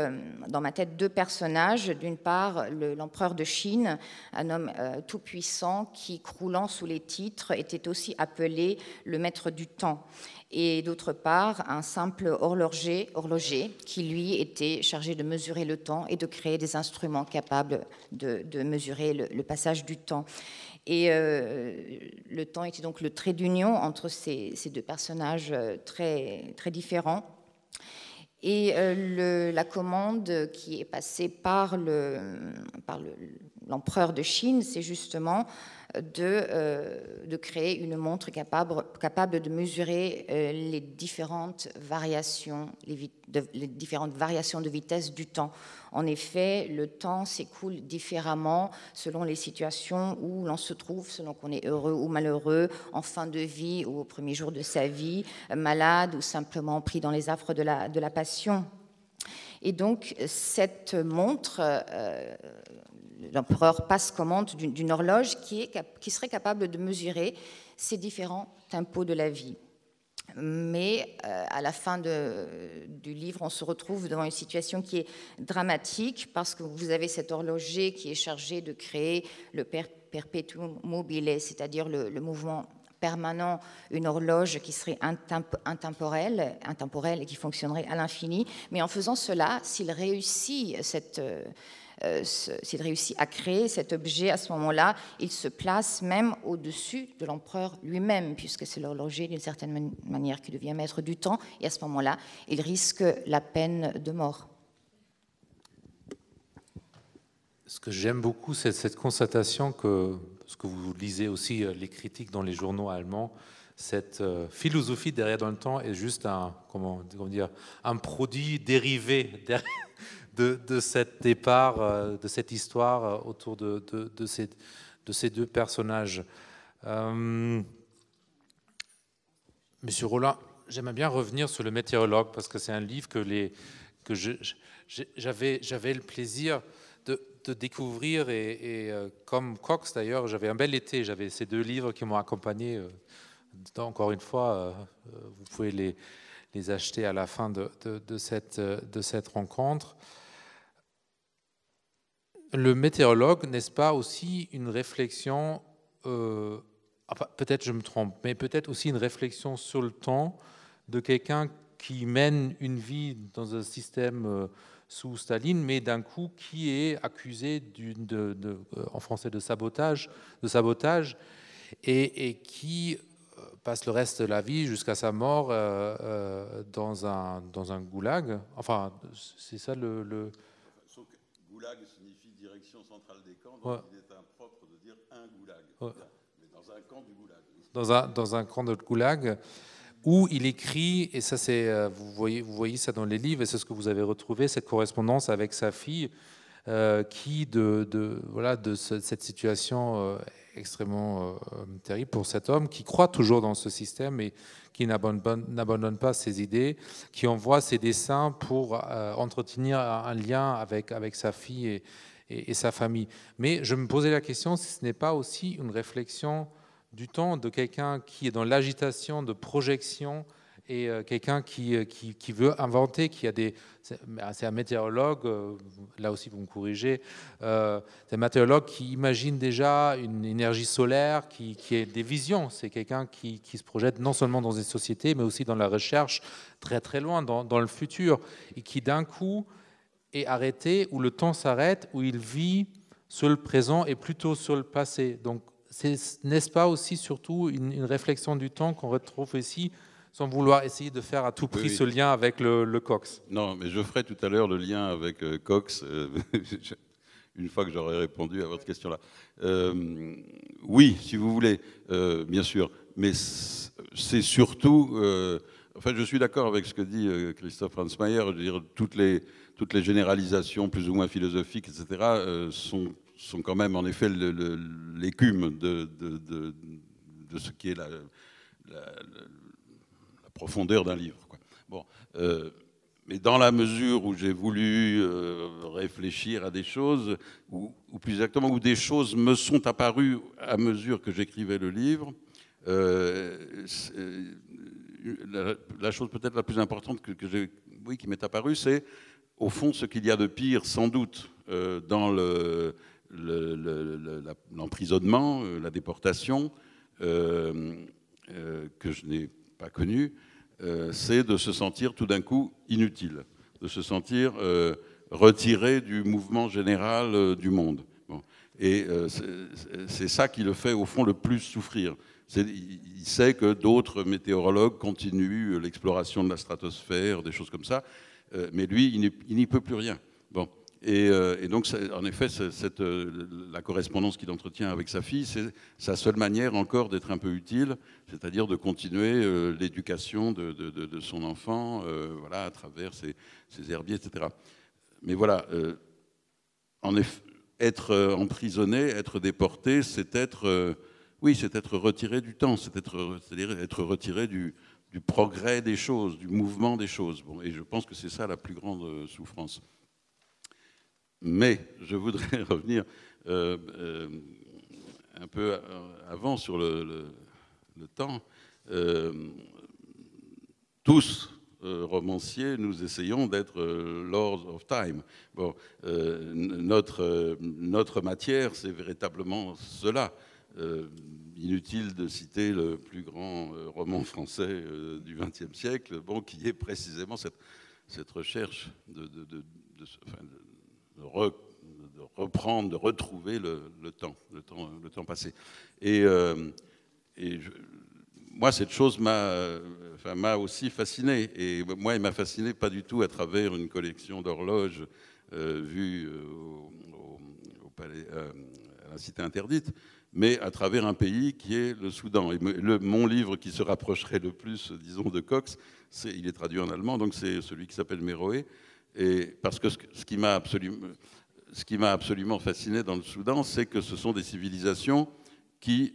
dans ma tête deux personnages. D'une part, l'empereur de Chine, un homme tout-puissant qui, croulant sous les titres, était aussi appelé le maître du temps. Et d'autre part, un simple horloger qui, lui, était chargé de mesurer le temps et de créer des instruments capables de mesurer le passage du temps. Et le temps était donc le trait d'union entre ces deux personnages très, très différents. Et la commande qui est passée par l'empereur de Chine, c'est justement de créer une montre capable de mesurer les différentes variations de vitesse du temps. En effet, le temps s'écoule différemment selon les situations où l'on se trouve, selon qu'on est heureux ou malheureux, en fin de vie ou au premier jour de sa vie, malade ou simplement pris dans les affres de la passion. Et donc, cette montre... l'empereur passe commande d'une horloge qui serait capable de mesurer ces différents tempos de la vie. Mais à la fin du livre, on se retrouve devant une situation qui est dramatique, parce que vous avez cet horloger qui est chargé de créer le perpetuum mobile, c'est-à-dire le mouvement permanent, une horloge qui serait intemporelle et qui fonctionnerait à l'infini. Mais en faisant cela, s'il réussit à créer cet objet, à ce moment-là, il se place même au-dessus de l'empereur lui-même, puisque c'est l'horloger, d'une certaine manière, qui devient maître du temps, et à ce moment-là, il risque la peine de mort. Ce que j'aime beaucoup, c'est cette constatation que, ce que vous lisez aussi, les critiques dans les journaux allemands, cette philosophie derrière dans le temps est juste un produit dérivé derrière. De cet départ, de cette histoire autour de ces deux personnages. Monsieur Rolin, j'aimerais bien revenir sur Le Météorologue, parce que c'est un livre que j'avais le plaisir de découvrir, et comme Cox d'ailleurs, j'avais un bel été, j'avais ces deux livres qui m'ont accompagné. Encore une fois, vous pouvez les acheter à la fin de cette rencontre. Le Météorologue, n'est-ce pas aussi une réflexion, peut-être je me trompe, mais peut-être aussi une réflexion sur le temps de quelqu'un qui mène une vie dans un système sous Staline, mais d'un coup qui est accusé en français de sabotage et qui passe le reste de la vie jusqu'à sa mort dans un goulag. Enfin, c'est ça le... Goulag signifie direction centrale des camps, donc ouais. Il est impropre de dire un goulag, ouais. Mais dans un camp du goulag. Dans un camp de goulag, où il écrit, et ça c'est, vous voyez ça dans les livres, et c'est ce que vous avez retrouvé, cette correspondance avec sa fille, qui de cette situation extrêmement terrible pour cet homme, qui croit toujours dans ce système et qui n'abandonne pas ses idées, qui envoie ses dessins pour entretenir un lien avec sa fille et sa famille. Mais je me posais la question si ce n'est pas aussi une réflexion du temps de quelqu'un qui est dans l'agitation de projection et quelqu'un qui veut inventer, qui a des... C'est un météorologue, là aussi vous me corrigez, c'est un météorologue qui imagine déjà une énergie solaire, qui a des visions. C'est quelqu'un qui se projette non seulement dans une société, mais aussi dans la recherche, très très loin, dans le futur, et qui d'un coup est arrêté, où le temps s'arrête, où il vit sur le présent et plutôt sur le passé. Donc, n'est-ce pas aussi surtout une réflexion du temps qu'on retrouve ici, sans vouloir essayer de faire à tout prix ce lien avec le Cox? Non, mais je ferai tout à l'heure le lien avec Cox, une fois que j'aurai répondu à votre question-là. Oui, si vous voulez, bien sûr, mais c'est surtout... enfin, je suis d'accord avec ce que dit Christoph Ransmayr, je veux dire, toutes les généralisations plus ou moins philosophiques, etc., sont quand même en effet l'écume de ce qui est la profondeur d'un livre, quoi. Bon, mais dans la mesure où j'ai voulu réfléchir à des choses, ou plus exactement où des choses me sont apparues à mesure que j'écrivais le livre, la chose peut-être la plus importante qui m'est apparue, c'est au fond ce qu'il y a de pire sans doute dans l'emprisonnement, la déportation, que je n'ai pas connue, c'est de se sentir tout d'un coup inutile, de se sentir retiré du mouvement général du monde. Bon. Et c'est ça qui le fait au fond le plus souffrir. Il sait que d'autres météorologues continuent l'exploration de la stratosphère, des choses comme ça, mais lui, il n'y peut plus rien. Bon. Et donc, en effet, la correspondance qu'il entretient avec sa fille, c'est sa seule manière encore d'être un peu utile, c'est-à-dire de continuer l'éducation de son enfant, voilà, à travers ses herbiers, etc. Mais voilà, en effet, être emprisonné, être déporté, c'est être, oui, c'est être retiré du temps, c'est-à-dire être retiré du progrès des choses, du mouvement des choses. Bon, et je pense que c'est ça la plus grande souffrance. Mais je voudrais revenir un peu avant sur le temps. Tous romanciers, nous essayons d'être lords of time. Bon, notre matière, c'est véritablement cela. Inutile de citer le plus grand roman français du XXe siècle, bon, qui est précisément cette recherche de reprendre, de retrouver le temps passé. Et moi, cette chose m'a aussi fasciné. Et moi, il m'a fasciné pas du tout à travers une collection d'horloges vues au palais, à la Cité Interdite, mais à travers un pays qui est le Soudan. Et mon livre qui se rapprocherait le plus, disons, de Cox, il est traduit en allemand, donc c'est celui qui s'appelle Méroé. Et parce que ce qui m'a absolument fasciné dans le Soudan, c'est que ce sont des civilisations qui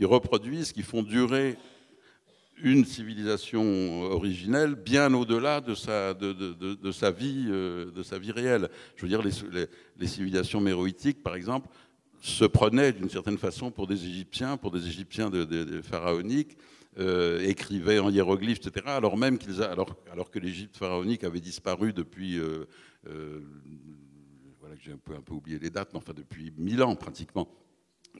reproduisent, qui font durer une civilisation originelle bien au-delà de sa vie réelle. Je veux dire, les civilisations méroïtiques, par exemple, se prenaient d'une certaine façon pour des Égyptiens pharaoniques, écrivaient en hiéroglyphes, etc., alors que l'Égypte pharaonique avait disparu depuis... voilà, j'ai un peu oublié les dates, mais enfin depuis 1000 ans, pratiquement.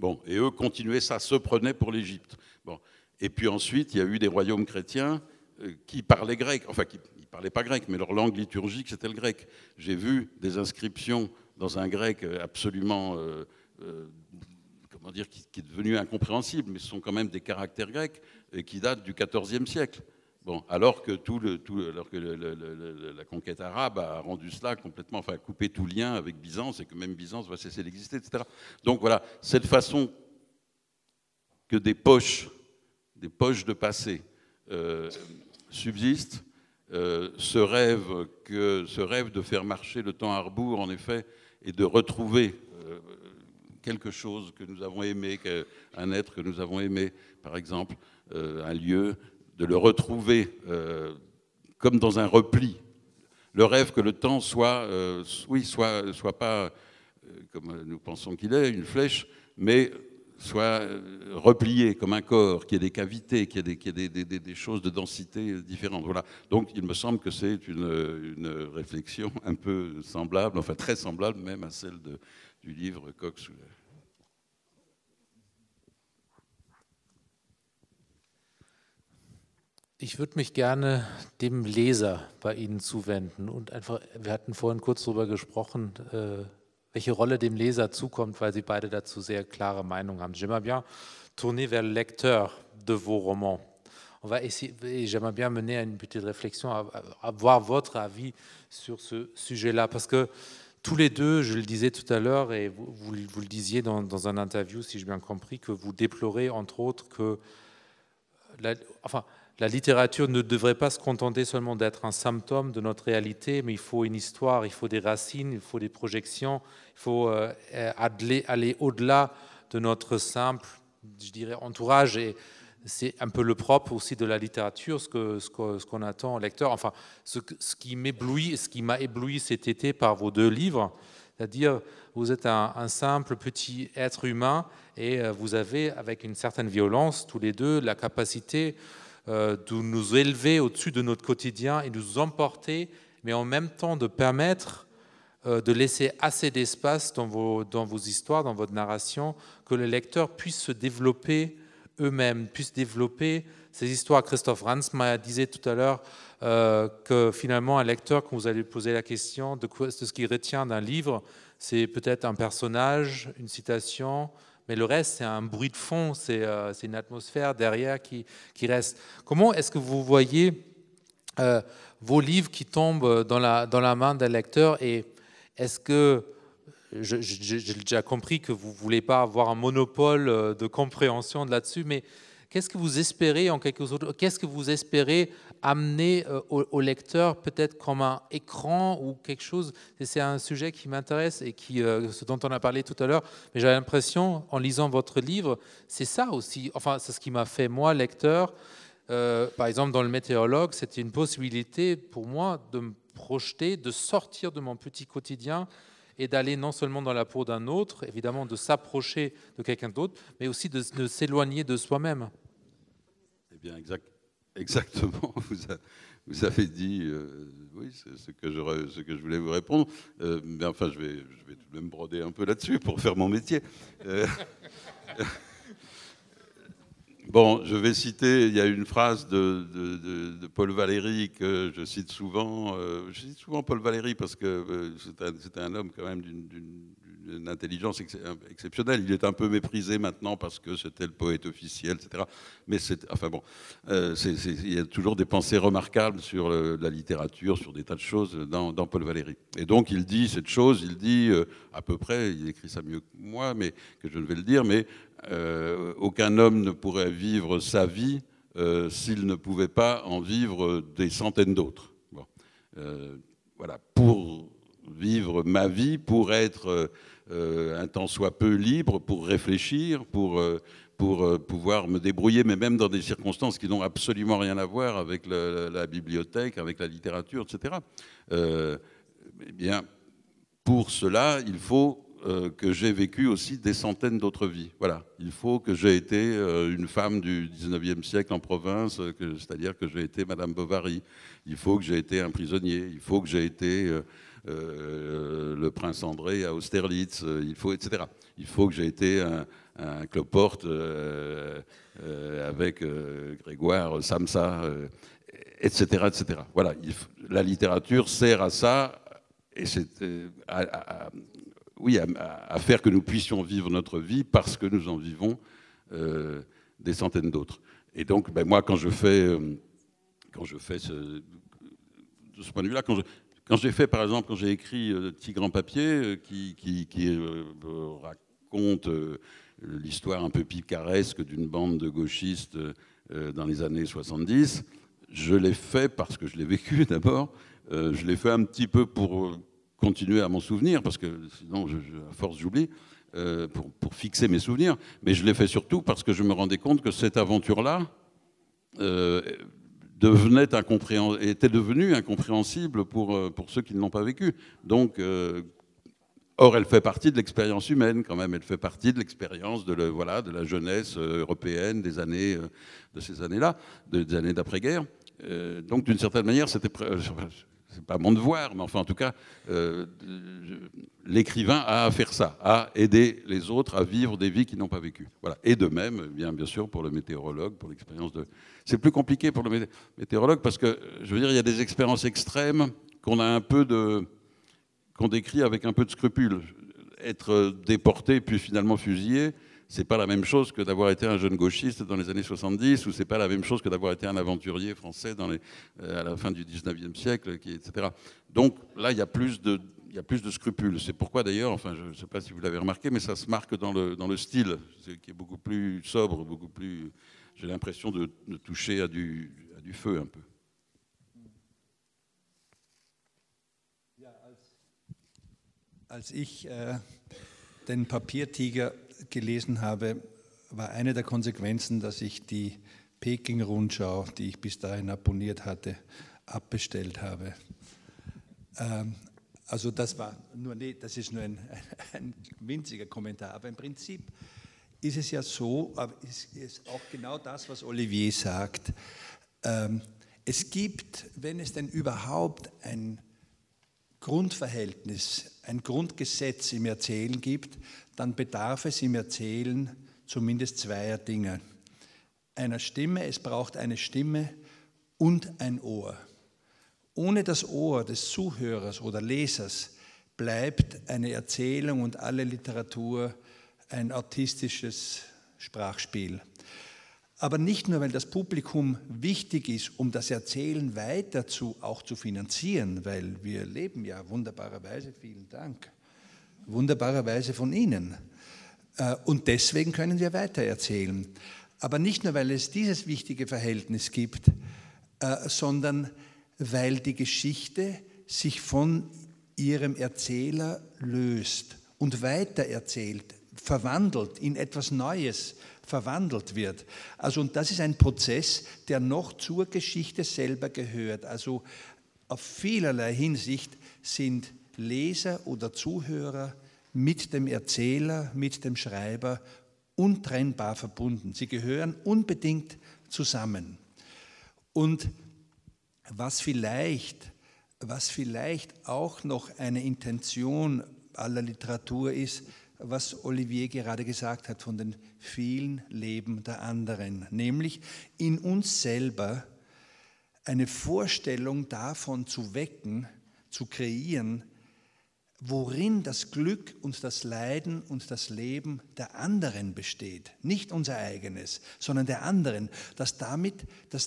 Bon, et eux continuaient ça, se prenaient pour l'Égypte. Bon. Et puis ensuite, il y a eu des royaumes chrétiens qui parlaient grec. Enfin, ils ne parlaient pas grec, mais leur langue liturgique, c'était le grec. J'ai vu des inscriptions dans un grec absolument... comment dire, qui est devenu incompréhensible, mais ce sont quand même des caractères grecs et qui datent du XIVe siècle. Bon, alors que, la conquête arabe a rendu cela complètement, enfin, coupé tout lien avec Byzance, et que même Byzance va cesser d'exister, etc. Donc voilà, cette façon que des poches des poches de passé subsiste. Ce rêve de faire marcher le temps à rebours, en effet, et de retrouver quelque chose que nous avons aimé, un être que nous avons aimé, par exemple, un lieu, de le retrouver comme dans un repli. Le rêve que le temps soit, soit pas, comme nous pensons qu'il est, une flèche, mais soit replié comme un corps, qu'il y ait des cavités, qu'il y ait des choses de densité différentes. Voilà. Donc il me semble que c'est une réflexion un peu semblable, enfin très semblable même à celle du livre Cox. Ich würde mich gerne dem Leser bei Ihnen zuwenden und einfach, wir hatten vorhin kurz darüber gesprochen, welche Rolle dem Leser zukommt, weil Sie beide dazu sehr klare Meinung haben. J'aimerais bien tourner vers le lecteur de vos romans. On va essayer, j'aimerais bien mener à une petite réflexion, à avoir votre avis sur ce sujet-là, parce que tous les deux, je le disais tout à l'heure, et vous le disiez dans un interview, si j'ai bien compris, que vous déplorez, entre autres, que la littérature ne devrait pas se contenter seulement d'être un symptôme de notre réalité, mais il faut une histoire, il faut des racines, il faut des projections, il faut aller au-delà de notre simple, je dirais, entourage. Et c'est un peu le propre aussi de la littérature, ce qu'on attend au lecteur. Enfin, ce qui m'éblouit, ce qui m'a ébloui cet été par vos deux livres, c'est-à-dire vous êtes un simple petit être humain et vous avez, avec une certaine violence, tous les deux, la capacité de nous élever au-dessus de notre quotidien et de nous emporter, mais en même temps de permettre de laisser assez d'espace dans vos histoires, dans votre narration, que les lecteurs puissent se développer eux-mêmes, puissent développer ces histoires. Christoph Ransmayr disait tout à l'heure que finalement un lecteur, quand vous allez poser la question de ce qu'il retient d'un livre, c'est peut-être un personnage, une citation, mais le reste, c'est un bruit de fond, c'est une atmosphère derrière qui reste. Comment est-ce que vous voyez vos livres qui tombent dans la main d'un lecteur? Et est-ce que, j'ai déjà compris que vous ne voulez pas avoir un monopole de compréhension là-dessus, mais qu'est-ce que vous espérez, en quelque sorte, qu'est-ce que vous espérez amener au lecteur, peut-être comme un écran ou quelque chose? C'est un sujet qui m'intéresse et ce dont on a parlé tout à l'heure, mais j'avais l'impression, en lisant votre livre, c'est ça aussi, enfin, c'est ce qui m'a fait, moi, lecteur. Par exemple, dans Le Météorologue, c'était une possibilité pour moi de me projeter, de sortir de mon petit quotidien et d'aller non seulement dans la peau d'un autre, évidemment, de s'approcher de quelqu'un d'autre, mais aussi de s'éloigner de soi-même. Bien, exactement, vous avez dit oui, c'est ce que je voulais vous répondre. Mais enfin, je vais tout de même broder un peu là-dessus pour faire mon métier. Bon, je vais citer, il y a une phrase de Paul Valéry que je cite souvent. Paul Valéry parce que c'est un homme quand même d'une intelligence exceptionnelle. Il est un peu méprisé maintenant parce que c'était le poète officiel, etc. Mais enfin bon, il y a toujours des pensées remarquables sur la littérature, sur des tas de choses dans Paul Valéry. Et donc il dit cette chose, il dit à peu près, il écrit ça mieux que moi, mais que je ne vais le dire, mais aucun homme ne pourrait vivre sa vie s'il ne pouvait pas en vivre des centaines d'autres. Bon. Voilà, pour vivre ma vie, pour être un tant soit peu libre, pour réfléchir, pour pouvoir me débrouiller, mais même dans des circonstances qui n'ont absolument rien à voir avec la bibliothèque, avec la littérature, etc. Eh bien, pour cela, il faut que j'ai vécu aussi des centaines d'autres vies. Voilà. Il faut que j'ai été une femme du 19e siècle en province, c'est-à-dire que j'ai été Madame Bovary. Il faut que j'ai été un prisonnier. Il faut que j'ai été le prince André à Austerlitz. Il faut, etc. Il faut que j'ai été un cloporte avec Grégoire Samsa, etc., etc. Voilà. La littérature sert à ça et c'est à faire que nous puissions vivre notre vie parce que nous en vivons des centaines d'autres. Et donc, ben moi, quand je fais de ce point de vue-là, quand j'ai écrit Tigre en papier, qui raconte l'histoire un peu picaresque d'une bande de gauchistes dans les années 70. Je l'ai fait parce que je l'ai vécu d'abord. Je l'ai fait un petit peu pour continuer à m'en souvenir, parce que sinon, à force, j'oublie, pour fixer mes souvenirs. Mais je l'ai fait surtout parce que je me rendais compte que cette aventure-là était devenue incompréhensible pour ceux qui ne l'ont pas vécu. Donc, or, elle fait partie de l'expérience humaine, quand même. Elle fait partie de l'expérience de la jeunesse européenne de ces années-là, des années d'après-guerre. Donc, d'une certaine manière, c'était... C'est pas bon de voir, mais enfin, en tout cas, l'écrivain a à faire ça, à aider les autres à vivre des vies qu'ils n'ont pas vécues. Voilà. Et de même, bien sûr, pour le météorologue, pour l'expérience de... C'est plus compliqué pour le météorologue parce que, je veux dire, il y a des expériences extrêmes qu'on décrit avec un peu de scrupule. Être déporté puis finalement fusillé, c'est pas la même chose que d'avoir été un jeune gauchiste dans les années 70, ou c'est pas la même chose que d'avoir été un aventurier français à la fin du 19e siècle, etc. Donc là, il y a plus de scrupules. C'est pourquoi d'ailleurs, enfin, je ne sais pas si vous l'avez remarqué, mais ça se marque dans le style, qui est beaucoup plus sobre, beaucoup plus... J'ai l'impression de toucher à du feu un peu. Als ich den Papiertiger gelesen habe, war eine der Konsequenzen, dass ich die Peking-Rundschau, die ich bis dahin abonniert hatte, abbestellt habe. Also das ist nur ein winziger Kommentar, aber im Prinzip ist es ja so, aber es ist auch genau das, was Olivier sagt. Es gibt, wenn es denn überhaupt ein Grundverhältnis, ein Grundgesetz im Erzählen gibt, dann bedarf es im Erzählen zumindest zweier Dinge. Einer Stimme, es braucht eine Stimme und ein Ohr. Ohne das Ohr des Zuhörers oder Lesers bleibt eine Erzählung und alle Literatur ein autistisches Sprachspiel. Aber nicht nur, weil das Publikum wichtig ist, um das Erzählen weiter auch zu finanzieren, weil wir leben ja wunderbarerweise, vielen Dank, wunderbarerweise von Ihnen. Und deswegen können wir weiter erzählen. Aber nicht nur, weil es dieses wichtige Verhältnis gibt, sondern weil die Geschichte sich von ihrem Erzähler löst und weitererzählt, verwandelt in etwas Neues, verwandelt wird. Also, und das ist ein Prozess, der noch zur Geschichte selber gehört. Also auf vielerlei Hinsicht sind Leser oder Zuhörer mit dem Erzähler, mit dem Schreiber untrennbar verbunden. Sie gehören unbedingt zusammen. Und was vielleicht auch noch eine Intention aller Literatur ist, was Olivier gerade gesagt hat von den vielen Leben der anderen, nämlich in uns selber eine Vorstellung davon zu wecken, zu kreieren, worin das Glück und das Leiden und das Leben der anderen besteht. Nicht unser eigenes, sondern der anderen. Dass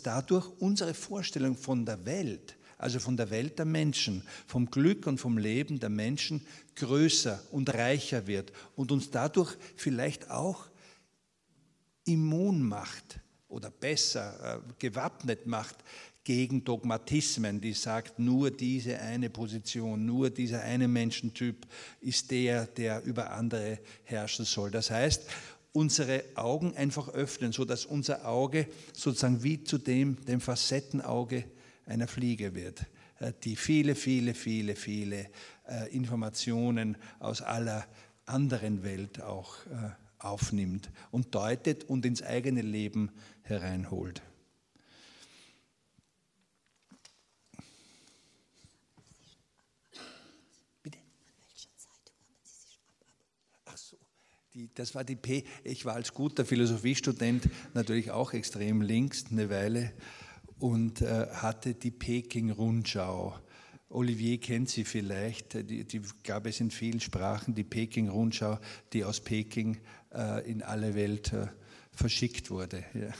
dadurch unsere Vorstellung von der Welt, also von der Welt der Menschen, vom Glück und vom Leben der Menschen größer und reicher wird und uns dadurch vielleicht auch immun macht oder besser gewappnet macht gegen Dogmatismen, die sagt, nur diese eine Position, nur dieser eine Menschentyp ist der über andere herrschen soll. Das heißt, unsere Augen einfach öffnen, sodass unser Auge sozusagen wie zu dem Facettenauge einer Fliege wird, die viele, viele, viele, viele Informationen aus aller anderen Welt auch aufnimmt und deutet und ins eigene Leben hereinholt. Bitte? Ach so, das war die P. Ich war als guter Philosophiestudent natürlich auch extrem links eine Weile und hatte die Peking-Rundschau. Olivier kennt sie vielleicht, die gab es in vielen Sprachen, die Peking-Rundschau, die aus Peking in alle Welt verschickt wurde. Ja.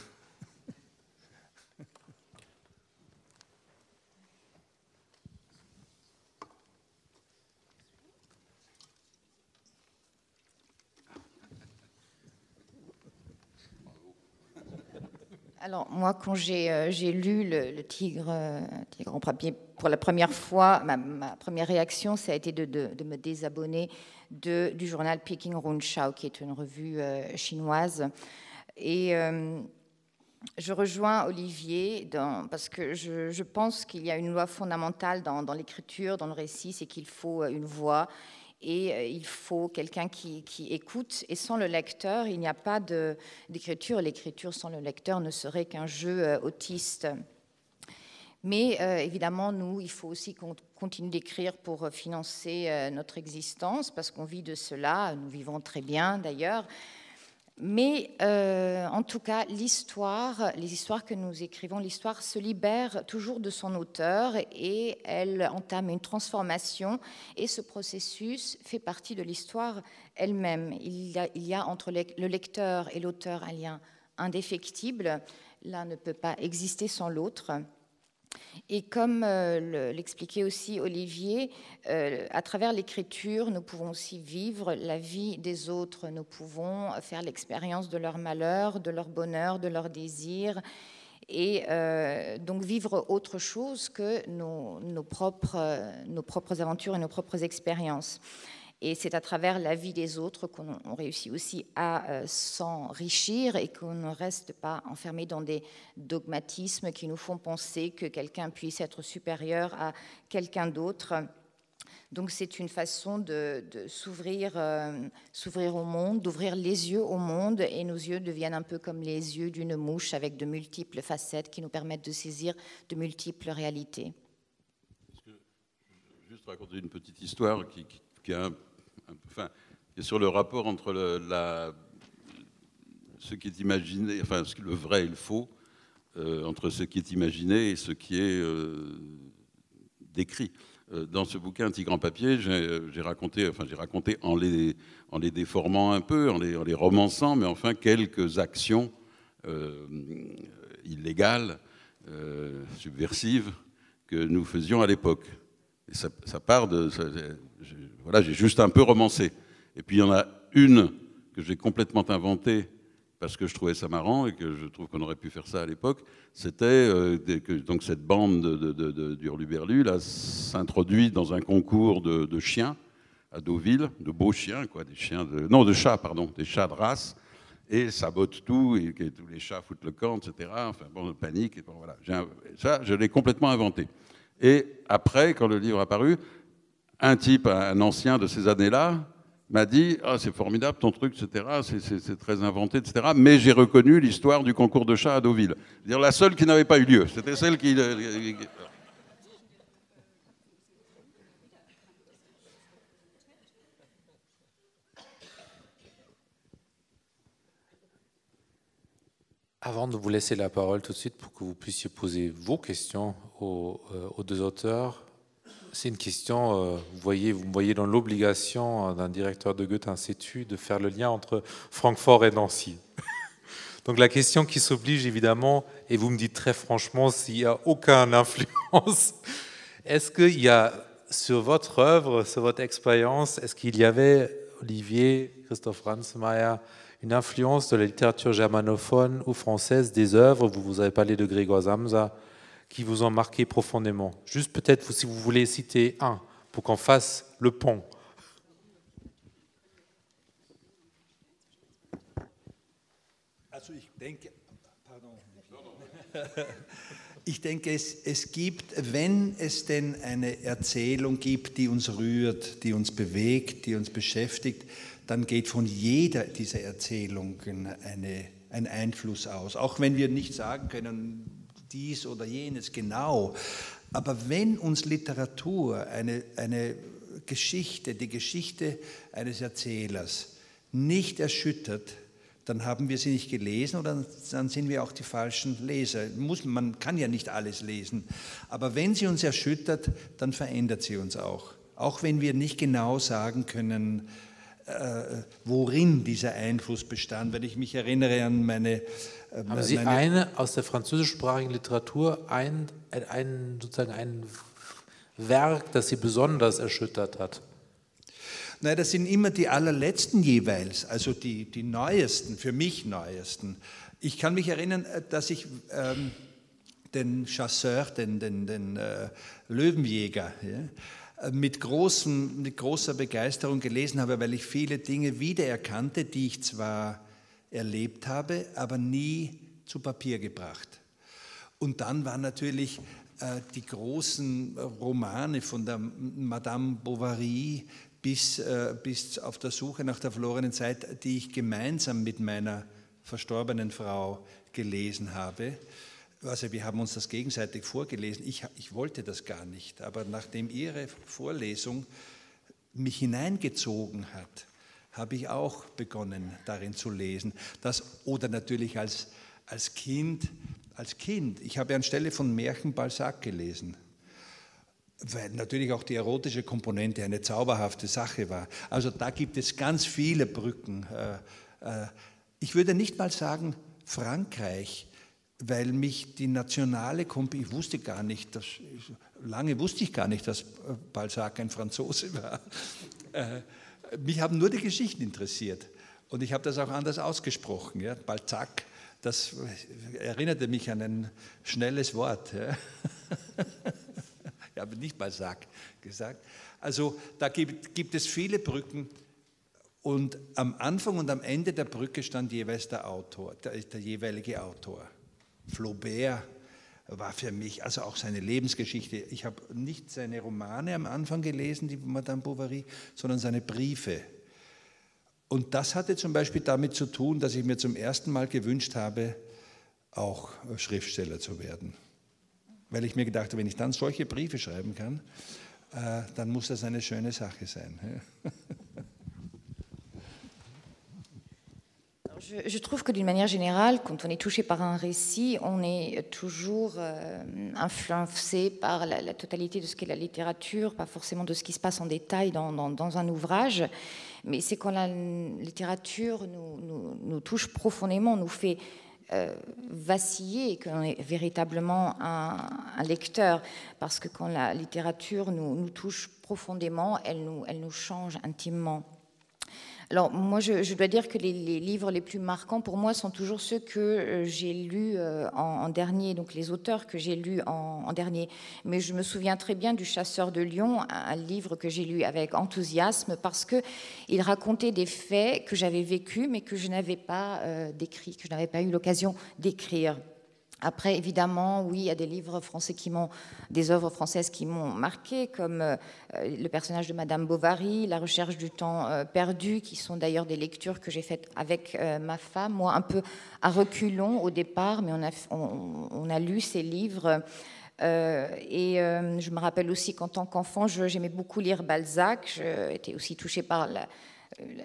Alors moi, quand j'ai lu le Tigre en papier pour la première fois, ma première réaction, ça a été de me désabonner du journal Peking Runchao, qui est une revue chinoise. Et je rejoins Olivier parce que je pense qu'il y a une loi fondamentale dans l'écriture, dans le récit, c'est qu'il faut une voix et il faut quelqu'un qui écoute. Et sans le lecteur, il n'y a pas d'écriture. L'écriture sans le lecteur ne serait qu'un jeu autiste. Mais évidemment, nous, il faut aussi continuer d'écrire pour financer notre existence, parce qu'on vit de cela, nous vivons très bien d'ailleurs. Mais en tout cas, les histoires que nous écrivons, l'histoire se libère toujours de son auteur et elle entame une transformation. Et ce processus fait partie de l'histoire elle-même. Il y a entre le lecteur et l'auteur un lien indéfectible. L'un ne peut pas exister sans l'autre. Et comme l'expliquait aussi Olivier, à travers l'écriture, nous pouvons aussi vivre la vie des autres. Nous pouvons faire l'expérience de leur malheur, de leur bonheur, de leur désir, et donc vivre autre chose que nos propres aventures et nos propres expériences. Et c'est à travers la vie des autres qu'on réussit aussi à s'enrichir et qu'on ne reste pas enfermé dans des dogmatismes qui nous font penser que quelqu'un puisse être supérieur à quelqu'un d'autre. Donc c'est une façon de s'ouvrir au monde, d'ouvrir les yeux au monde, et nos yeux deviennent un peu comme les yeux d'une mouche avec de multiples facettes qui nous permettent de saisir de multiples réalités. Je vais juste raconter une petite histoire qui est sur le rapport entre ce qui est imaginé, enfin le vrai et le faux, entre ce qui est imaginé et ce qui est décrit. Dans ce bouquin Tigre en papier, j'ai raconté en les déformant un peu, en les romançant, mais enfin quelques actions illégales, subversives, que nous faisions à l'époque. Et ça part de... Voilà, j'ai juste un peu romancé. Et puis il y en a une que j'ai complètement inventée parce que je trouvais ça marrant et que je trouve qu'on aurait pu faire ça à l'époque. C'était donc cette bande d'Hurluberlu s'introduit dans un concours de chiens à Deauville, de beaux chiens, quoi, des chiens de... Non, de chats, pardon, des chats de race, et sabote tout, et tous les chats foutent le camp, etc. Enfin bon, panique, et bon, voilà. Ça, je l'ai complètement inventé. Et après, quand le livre a paru, un type, un ancien de ces années-là, m'a dit « Ah, c'est formidable ton truc, etc., c'est très inventé, etc. » Mais j'ai reconnu l'histoire du concours de chats à Deauville. C'est-à-dire la seule qui n'avait pas eu lieu. C'était celle qui... Avant de vous laisser la parole tout de suite pour que vous puissiez poser vos questions aux deux auteurs, c'est une question, vous me voyez dans l'obligation d'un directeur de Goethe-Institut de faire le lien entre Francfort et Nancy. Donc la question qui s'oblige évidemment, et vous me dites très franchement s'il n'y a aucune influence, est-ce qu'il y a sur votre œuvre, sur votre expérience, est-ce qu'il y avait, Olivier, Christoph Ransmayr, une influence de la littérature germanophone ou française des œuvres, vous avez parlé de Gregor Samsa, qui vous ont marqué profondément? Juste peut-être, si vous voulez citer un, pour qu'on fasse le pont. Ich denke, es gibt, wenn es denn eine Erzählung gibt, die uns rührt, die uns bewegt, die uns beschäftigt, dann geht von jeder dieser Erzählungen ein Einfluss aus. Auch wenn wir nicht sagen können, dies oder jenes genau. Aber wenn uns Literatur, eine Geschichte, die Geschichte eines Erzählers nicht erschüttert, dann haben wir sie nicht gelesen oder dann sind wir auch die falschen Leser. Man kann ja nicht alles lesen, aber wenn sie uns erschüttert, dann verändert sie uns auch. Auch wenn wir nicht genau sagen können, worin dieser Einfluss bestand, weil ich mich erinnere an meine... Haben Sie eine aus der französischsprachigen Literatur, sozusagen ein Werk, das Sie besonders erschüttert hat? Nein, das sind immer die allerletzten jeweils, also die neuesten, für mich neuesten. Ich kann mich erinnern, dass ich den Chasseur, den Löwenjäger, ja, mit großer Begeisterung gelesen habe, weil ich viele Dinge wiedererkannte, die ich zwar erlebt habe, aber nie zu Papier gebracht. Und dann waren natürlich die großen Romane von der Madame Bovary bis auf der Suche nach der verlorenen Zeit, die ich gemeinsam mit meiner verstorbenen Frau gelesen habe. Also wir haben uns das gegenseitig vorgelesen. Ich wollte das gar nicht, aber nachdem ihre Vorlesung mich hineingezogen hat, habe ich auch begonnen, darin zu lesen. Das, oder natürlich als Kind, ich habe anstelle von Märchen Balzac gelesen, weil natürlich auch die erotische Komponente eine zauberhafte Sache war. Also da gibt es ganz viele Brücken. Ich würde nicht mal sagen Frankreich, weil mich die nationale Komponente, lange wusste ich gar nicht, dass Balzac ein Franzose war. Mich haben nur die Geschichten interessiert und ich habe das auch anders ausgesprochen, ja? Balzac. Das erinnerte mich an ein schnelles Wort. Ja. Ich habe nicht mal Sack gesagt. Also da gibt es viele Brücken und am Anfang und am Ende der Brücke stand jeweils der jeweilige Autor. Flaubert war für mich, also auch seine Lebensgeschichte, ich habe nicht seine Romane am Anfang gelesen, die Madame Bovary, sondern seine Briefe. Und das hatte zum Beispiel damit zu tun, dass ich mir zum ersten Mal gewünscht habe, auch Schriftsteller zu werden. Weil ich mir gedacht habe, wenn ich dann solche Briefe schreiben kann, dann muss das eine schöne Sache sein. Je trouve que d'une manière générale, quand on est touché par un récit, on est toujours influencé par la totalité de ce qu'est la littérature, pas forcément de ce qui se passe en détail dans un ouvrage, mais c'est quand la littérature nous touche profondément, nous fait vaciller, que l'on est véritablement un lecteur, parce que quand la littérature nous touche profondément, elle nous change intimement. Alors moi je dois dire que les livres les plus marquants pour moi sont toujours ceux que j'ai lus en dernier, donc les auteurs que j'ai lus en dernier. Mais je me souviens très bien du Chasseur de Lions, un livre que j'ai lu avec enthousiasme parce qu'il racontait des faits que j'avais vécus mais que je n'avais pas décrits, que je n'avais pas eu l'occasion d'écrire. Après, évidemment, oui, il y a des livres français des œuvres françaises qui m'ont marqué, comme le personnage de Madame Bovary, La Recherche du temps perdu, qui sont d'ailleurs des lectures que j'ai faites avec ma femme, moi un peu à reculons au départ, mais on a lu ces livres. Je me rappelle aussi qu'en tant qu'enfant, j'aimais beaucoup lire Balzac, j'étais aussi touchée par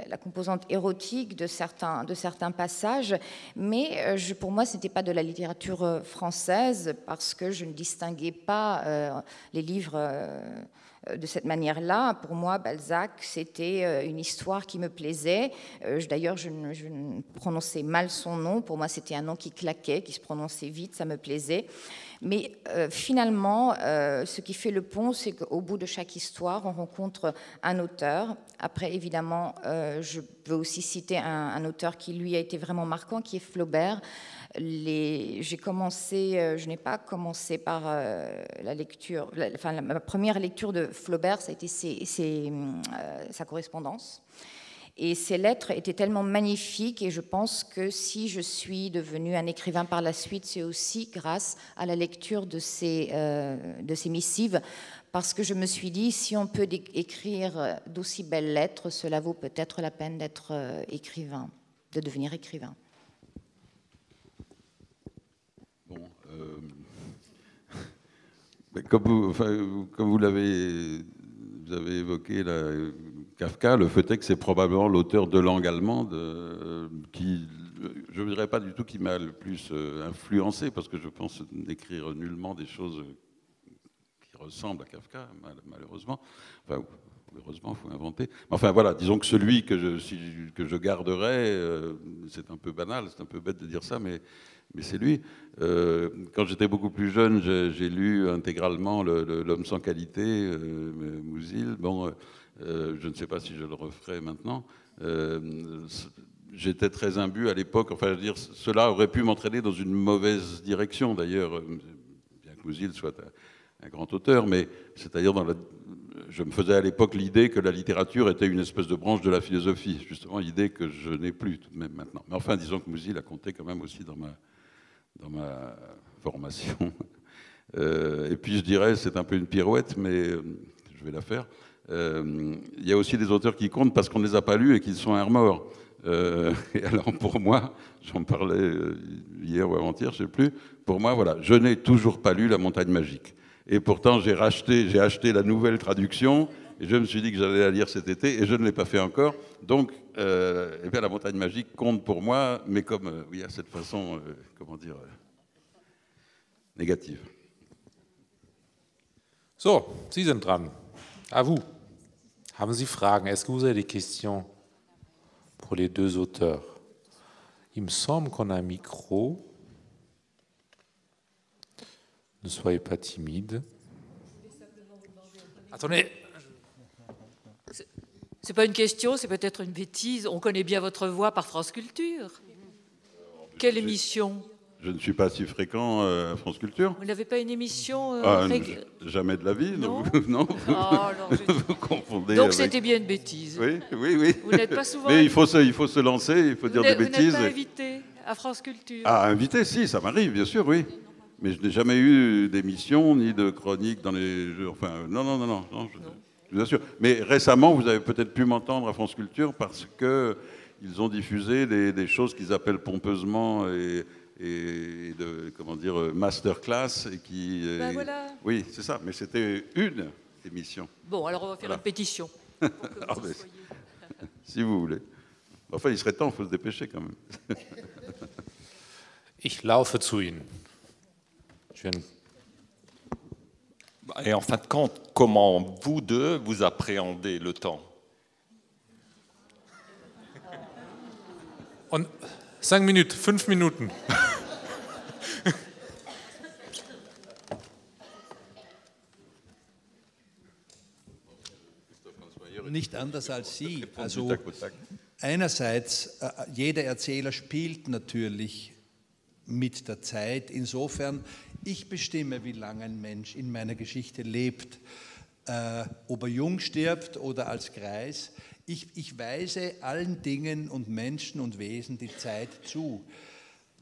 la composante érotique de certains passages, mais pour moi ce n'était pas de la littérature française parce que je ne distinguais pas les livres de cette manière-là. Pour moi, Balzac, c'était une histoire qui me plaisait. D'ailleurs, je prononçais mal son nom. Pour moi, c'était un nom qui claquait, qui se prononçait vite, ça me plaisait. Mais finalement, ce qui fait le pont, c'est qu'au bout de chaque histoire, on rencontre un auteur. Après, évidemment, je peux aussi citer un auteur qui, lui, a été vraiment marquant, qui est Flaubert. Je n'ai pas commencé par ma première lecture de Flaubert, ça a été sa correspondance. Et ces lettres étaient tellement magnifiques et je pense que si je suis devenue un écrivain par la suite, c'est aussi grâce à la lecture de ces missives, parce que je me suis dit, si on peut écrire d'aussi belles lettres, cela vaut peut-être la peine d'être écrivain, de devenir écrivain. Comme vous l'avez évoqué, Kafka, le fait est que c'est probablement l'auteur de langue allemande qui, je ne dirais pas du tout qui m'a le plus influencé, parce que je pense n'écrire nullement des choses qui ressemblent à Kafka, malheureusement. Enfin, heureusement, il faut inventer. Enfin voilà, disons que celui que je garderai, c'est un peu banal, c'est un peu bête de dire ça, mais c'est lui. Quand j'étais beaucoup plus jeune, j'ai lu intégralement L'homme sans qualité, Musil. Bon, je ne sais pas si je le referai maintenant, j'étais très imbu à l'époque, enfin je veux dire, cela aurait pu m'entraîner dans une mauvaise direction d'ailleurs, bien que Musil soit un grand auteur, mais c'est-à-dire dans la... Je me faisais à l'époque l'idée que la littérature était une espèce de branche de la philosophie, justement l'idée que je n'ai plus tout de même maintenant. Mais enfin, disons que Musil a compté quand même aussi dans ma formation. Et puis je dirais, c'est un peu une pirouette, mais je vais la faire. Il y a aussi des auteurs qui comptent parce qu'on ne les a pas lus et qu'ils sont à remords. Et alors pour moi, j'en parlais hier ou avant-hier, je ne sais plus, pour moi, voilà, je n'ai toujours pas lu La Montagne magique. Et pourtant, j'ai acheté la nouvelle traduction, et je me suis dit que j'allais la lire cet été, et je ne l'ai pas fait encore. Donc, eh bien, La Montagne magique compte pour moi, mais comme, oui, à cette façon, comment dire, négative. So, Sie sind dran. À vous. Haben Sie Fragen? Est-ce que vous avez des questions pour les deux auteurs? Il me semble qu'on a un micro. Ne soyez pas timide. Attendez. C'est pas une question, c'est peut-être une bêtise. On connaît bien votre voix par France Culture. Quelle émission? Je ne suis pas si fréquent à France Culture. Vous n'avez pas une émission jamais de la vie, non? Non, vous confondez. Donc c'était bien une bêtise. Oui, oui, oui. Vous n'êtes pas souvent. Mais il faut se lancer, il faut dire des bêtises. Vous n'êtes pas invité à France Culture? Ah, invité, si, ça m'arrive, bien sûr, oui. Mais je n'ai jamais eu d'émission ni de chronique dans les jeux. Enfin, non, je vous assure. Mais récemment, vous avez peut-être pu m'entendre à France Culture parce qu'ils ont diffusé des choses qu'ils appellent pompeusement et de, comment dire, masterclass. Et qui, ben voilà. Oui, c'est ça. Mais c'était une émission. Bon, alors on va faire voilà. Une pétition. Pour que vous si vous voulez. Enfin, il serait temps, il faut se dépêcher quand même. Ich laufe zu Ihnen. Et en fin de compte, comment vous deux, vous appréhendez le temps? Und 5 minutes. Nicht anders als Sie. Also einerseits, jeder Erzähler spielt natürlich mit der Zeit. Insofern, ich bestimme, wie lange ein Mensch in meiner Geschichte lebt, ob er jung stirbt oder als Greis. Ich weise allen Dingen und Menschen und Wesen die Zeit zu.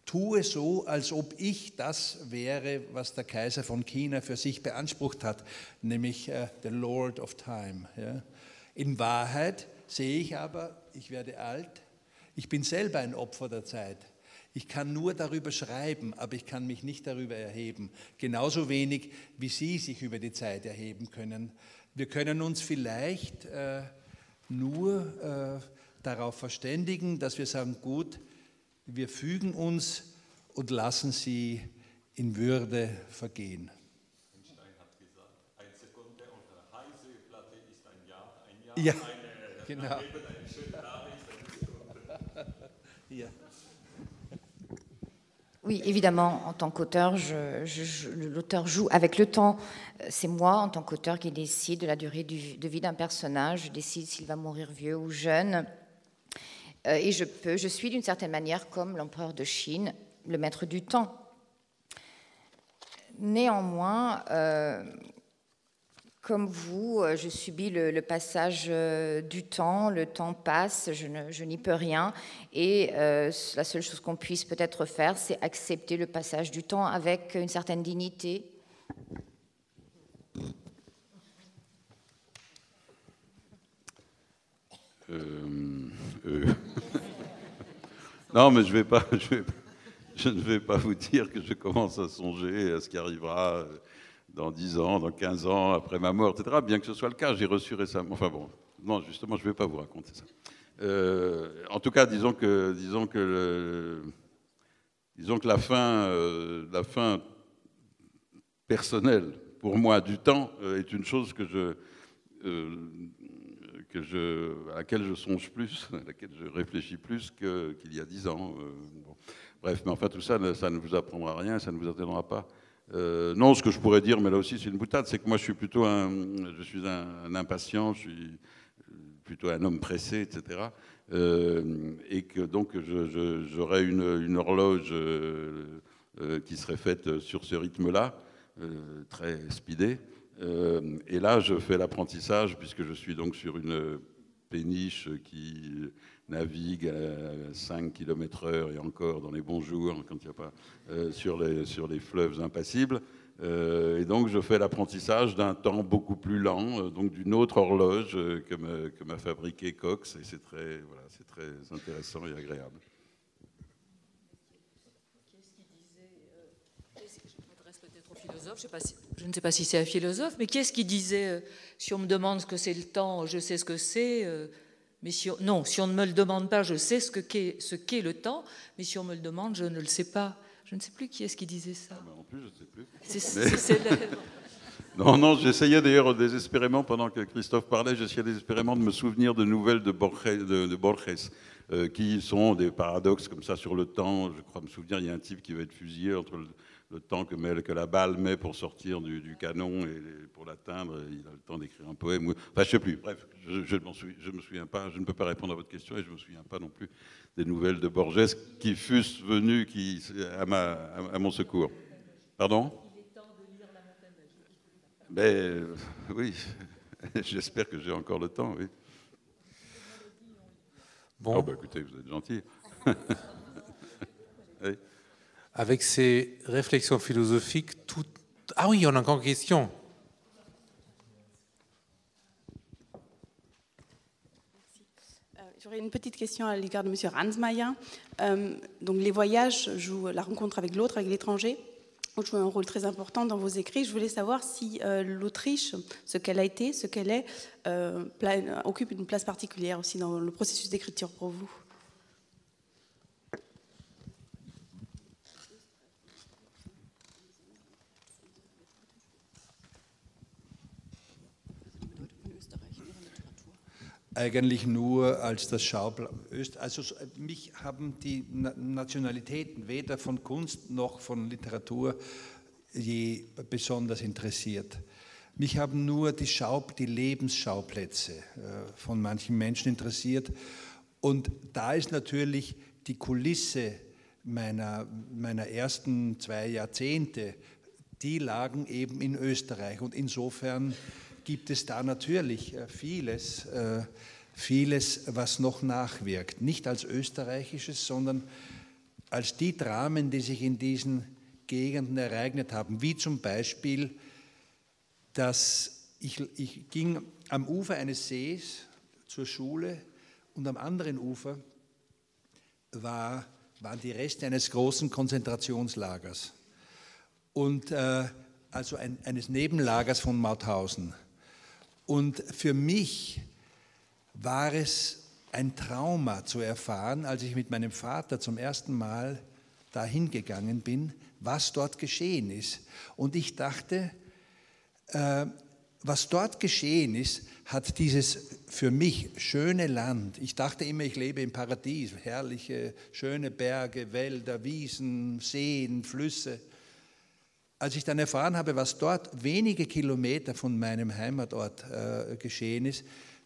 Tue so, als ob ich das wäre, was der Kaiser von China für sich beansprucht hat, nämlich the Lord of Time. Ja? In Wahrheit sehe ich aber, ich werde alt, ich bin selber ein Opfer der Zeit. Ich kann nur darüber schreiben, aber ich kann mich nicht darüber erheben. Genauso wenig, wie Sie sich über die Zeit erheben können. Wir können uns vielleicht nur darauf verständigen, dass wir sagen, gut, wir fügen uns und lassen sie in Würde vergehen. Einstein hat gesagt, eine Sekunde unter einer Heißplatte ist ein Jahr. Ein Jahr, ja, genau. Ein Leben, eine schöne Dame ist eine Sekunde. Ja. Oui, évidemment, en tant qu'auteur, l'auteur joue avec le temps. C'est moi, en tant qu'auteur, qui décide de la durée de vie d'un personnage. Je décide s'il va mourir vieux ou jeune. Et je suis d'une certaine manière, comme l'empereur de Chine, le maître du temps. Néanmoins, comme vous, je subis le passage du temps, le temps passe, je n'y peux rien, et la seule chose qu'on puisse peut-être faire, c'est accepter le passage du temps avec une certaine dignité. Non, mais je ne vais pas vous dire que je commence à songer à ce qui arrivera dans 10 ans, dans 15 ans, après ma mort, etc. Bien que ce soit le cas, j'ai reçu récemment... Enfin bon, non, justement, je ne vais pas vous raconter ça. En tout cas, disons que la fin personnelle, pour moi, du temps, est une chose à laquelle je songe plus, à laquelle je réfléchis plus qu'il y a 10 ans. Bon. Bref, mais enfin, tout ça, ça ne vous apprendra rien, ça ne vous atteindra pas. Non, ce que je pourrais dire, mais là aussi c'est une boutade, c'est que moi je suis plutôt un impatient, plutôt un homme pressé, etc. Et que donc j'aurais une horloge qui serait faite sur ce rythme-là, très speedé. Et là, je fais l'apprentissage, puisque je suis donc sur une péniche qui navigue à 5 km/h et encore dans les bons jours, quand il n'y a pas, sur les fleuves impassibles. Et donc, je fais l'apprentissage d'un temps beaucoup plus lent, donc d'une autre horloge que m'a fabriquée Cox, et c'est très intéressant et agréable. Je sais pas si, je ne sais pas si c'est un philosophe, mais qui est-ce qui disait si on me demande ce que c'est le temps, je sais ce que c'est, mais si on ne me le demande pas, je sais ce qu'est le temps, mais si on me le demande, je ne le sais pas. Je ne sais plus qui est-ce qui disait ça. Ah ben non plus, je ne sais plus. C'est célèbre. Non, j'essayais d'ailleurs désespérément, pendant que Christophe parlait, j'essayais désespérément de me souvenir de nouvelles de Borges, qui sont des paradoxes comme ça sur le temps. Je crois me souvenir, il y a un type qui va être fusillé entre le temps que la balle met pour sortir du canon et pour l'atteindre, il a le temps d'écrire un poème. Enfin, je ne sais plus. Bref, je me souviens pas. Je ne peux pas répondre à votre question et je ne me souviens pas non plus des nouvelles de Borges qui fussent venues à mon secours. Pardon ? Il est temps de lire La Montagne magique. Oui, j'espère que j'ai encore le temps, oui. Bon. Oh, écoutez, vous êtes gentil. Oui. Avec ces réflexions philosophiques, tout... Ah oui, on a encore une question. J'aurais une petite question à l'égard de M. Ransmayr. Donc les voyages jouent la rencontre avec l'autre, avec l'étranger, jouent un rôle très important dans vos écrits. Je voulais savoir si l'Autriche, ce qu'elle a été, ce qu'elle est, occupe une place particulière aussi dans le processus d'écriture pour vous. Eigentlich nur als das Schauplatz. Also mich haben die Nationalitäten weder von Kunst noch von Literatur je besonders interessiert. Mich haben nur die Lebensschauplätze von manchen Menschen interessiert. Und da ist natürlich die Kulisse meiner ersten 2 Jahrzehnte, die lagen eben in Österreich. Und insofern gibt es da natürlich vieles, was noch nachwirkt. Nicht als österreichisches, sondern als die Dramen, die sich in diesen Gegenden ereignet haben. Wie zum Beispiel, dass ich ging am Ufer eines Sees zur Schule und am anderen Ufer waren die Reste eines großen Konzentrationslagers. Und also eines Nebenlagers von Mauthausen. Und für mich war es ein Trauma zu erfahren, als ich mit meinem Vater zum ersten Mal dahin gegangen bin, was dort geschehen ist. Und ich dachte, was dort geschehen ist, hat dieses für mich schöne Land, ich dachte immer, ich lebe im Paradies, herrliche, schöne Berge, Wälder, Wiesen, Seen, Flüsse. Als ich dann erfahren habe, was dort wenige Kilometer von meinem Heimatort geschehen ist,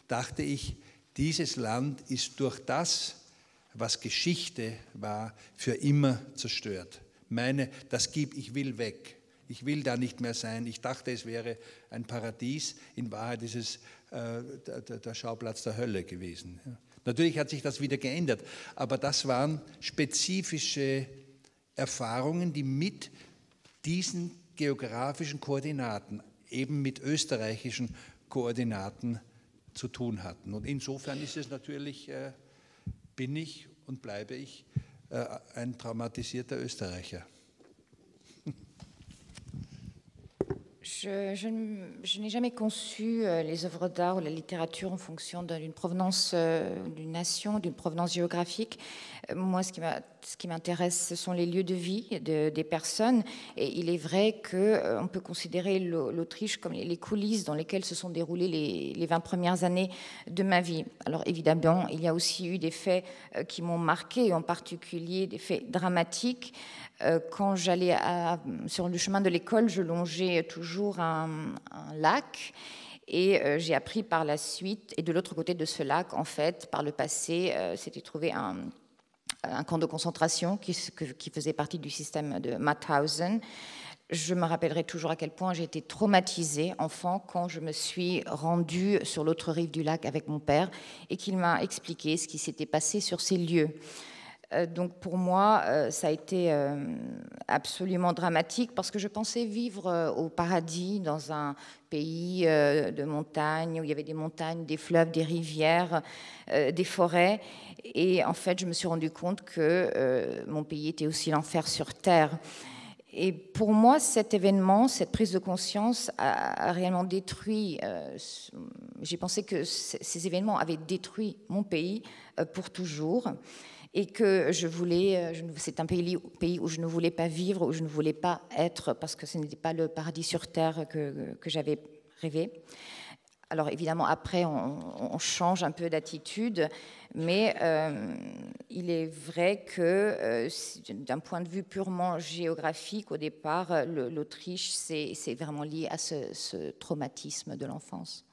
dachte ich, dieses Land ist durch das, was Geschichte war, für immer zerstört. Ich will weg, ich will da nicht mehr sein. Ich dachte, es wäre ein Paradies, in Wahrheit ist es der Schauplatz der Hölle gewesen. Ja. Natürlich hat sich das wieder geändert, aber das waren spezifische Erfahrungen, die mit diesen geografischen Koordinaten, eben mit österreichischen Koordinaten zu tun hatten. Und insofern ist es natürlich, bin ich und bleibe ich ein traumatisierter Österreicher. Je n'ai jamais conçu les œuvres d'art ou la littérature en fonction d'une provenance d'une nation, d'une provenance géographique. Moi, ce qui m'intéresse, ce sont les lieux de vie des personnes. Et il est vrai qu'on peut considérer l'Autriche comme les coulisses dans lesquelles se sont déroulées les 20 premières années de ma vie. Alors évidemment, il y a aussi eu des faits qui m'ont marquée, en particulier des faits dramatiques. Quand j'allais sur le chemin de l'école, je longeais toujours un lac Et j'ai appris par la suite, et de l'autre côté de ce lac, en fait, par le passé, s'était trouvé un camp de concentration qui faisait partie du système de Mauthausen. Je me rappellerai toujours à quel point j'ai été traumatisée, enfant, quand je me suis rendue sur l'autre rive du lac avec mon père et qu'il m'a expliqué ce qui s'était passé sur ces lieux. Donc pour moi, ça a été absolument dramatique parce que je pensais vivre au paradis dans un pays de montagne où il y avait des montagnes, des fleuves, des rivières, des forêts. Et en fait, je me suis rendu compte que mon pays était aussi l'enfer sur terre. Et pour moi, cet événement, cette prise de conscience a réellement détruit, j'ai pensé que ces événements avaient détruit mon pays pour toujours. Et que je voulais, c'est un pays où je ne voulais pas vivre, où je ne voulais pas être, parce que ce n'était pas le paradis sur terre que j'avais rêvé. Alors évidemment, après, on change un peu d'attitude, mais il est vrai que, d'un point de vue purement géographique, au départ, l'Autriche, c'est vraiment lié à ce traumatisme de l'enfance.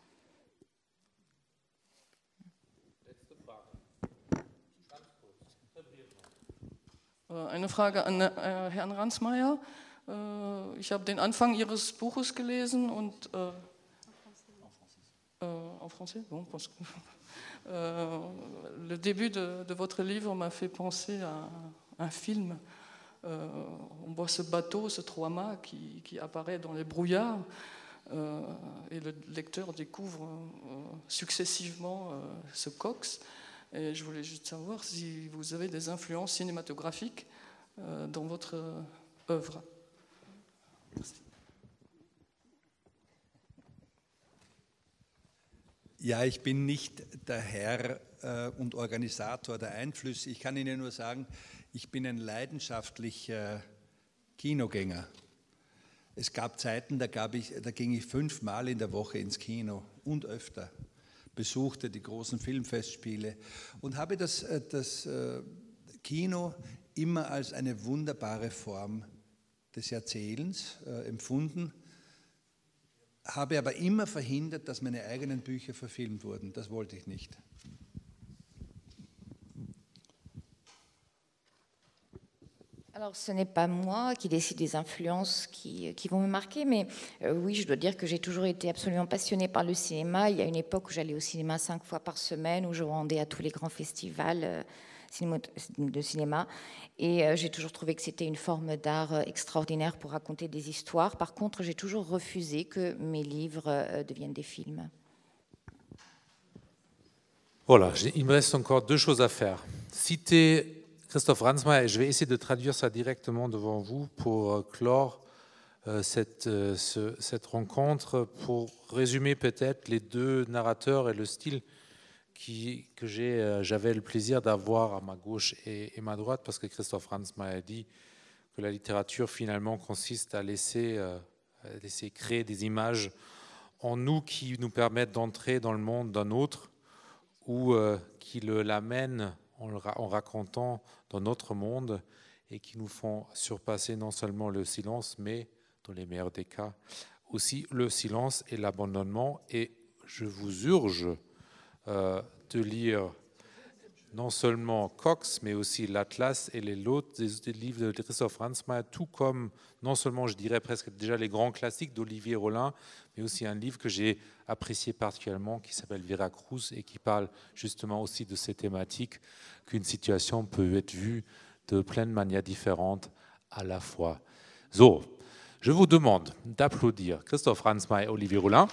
Eine Frage an Herrn Ransmayr. Ich habe den Anfang Ihres Buches gelesen und en français, bon, parce que le début de votre livre m'a fait penser à un film. On voit ce bateau, ce trois-mâts qui apparaît dans les brouillards et le lecteur découvre successivement ce Cox. Et je voulais juste savoir si vous avez des influences cinématographiques dans votre œuvre. Merci. Ja, ich bin nicht der Herr und Organisator der Einflüsse. Ich kann Ihnen nur sagen, ich bin ein leidenschaftlicher Kinogänger. Es gab Zeiten, da ging ich 5-mal in der Woche ins Kino und öfter. Besuchte die großen Filmfestspiele und habe das Kino immer als eine wunderbare Form des Erzählens empfunden, habe aber immer verhindert, dass meine eigenen Bücher verfilmt wurden. Das wollte ich nicht. Alors, ce n'est pas moi qui décide des influences qui vont me marquer, mais oui, je dois dire que j'ai toujours été absolument passionnée par le cinéma. Il y a une époque où j'allais au cinéma 5 fois par semaine, où je rendais à tous les grands festivals de cinéma. Et j'ai toujours trouvé que c'était une forme d'art extraordinaire pour raconter des histoires. Par contre, j'ai toujours refusé que mes livres deviennent des films. Voilà, il me reste encore 2 choses à faire. Citer Christoph Ransmayr, je vais essayer de traduire ça directement devant vous pour clore cette rencontre, pour résumer peut-être les 2 narrateurs et le style que j'avais le plaisir d'avoir à ma gauche et ma droite, parce que Christoph Ransmayr a dit que la littérature finalement consiste à laisser créer des images en nous qui nous permettent d'entrer dans le monde d'un autre ou qui l'amènent en racontant dans notre monde et qui nous font surpasser non seulement le silence, mais dans les meilleurs des cas, aussi le silence et l'abandonnement. Et je vous urge de lire non seulement Cox, mais aussi l'Atlas et les autres des livres de Christoph Ransmayr, tout comme non seulement, je dirais presque déjà les grands classiques d'Olivier Rolin, mais aussi un livre que j'ai apprécié particulièrement qui s'appelle Vera Cruz et qui parle justement aussi de ces thématiques qu'une situation peut être vue de plein de manières différentes à la fois. So, je vous demande d'applaudir Christoph Ransmayr et Olivier Rolin.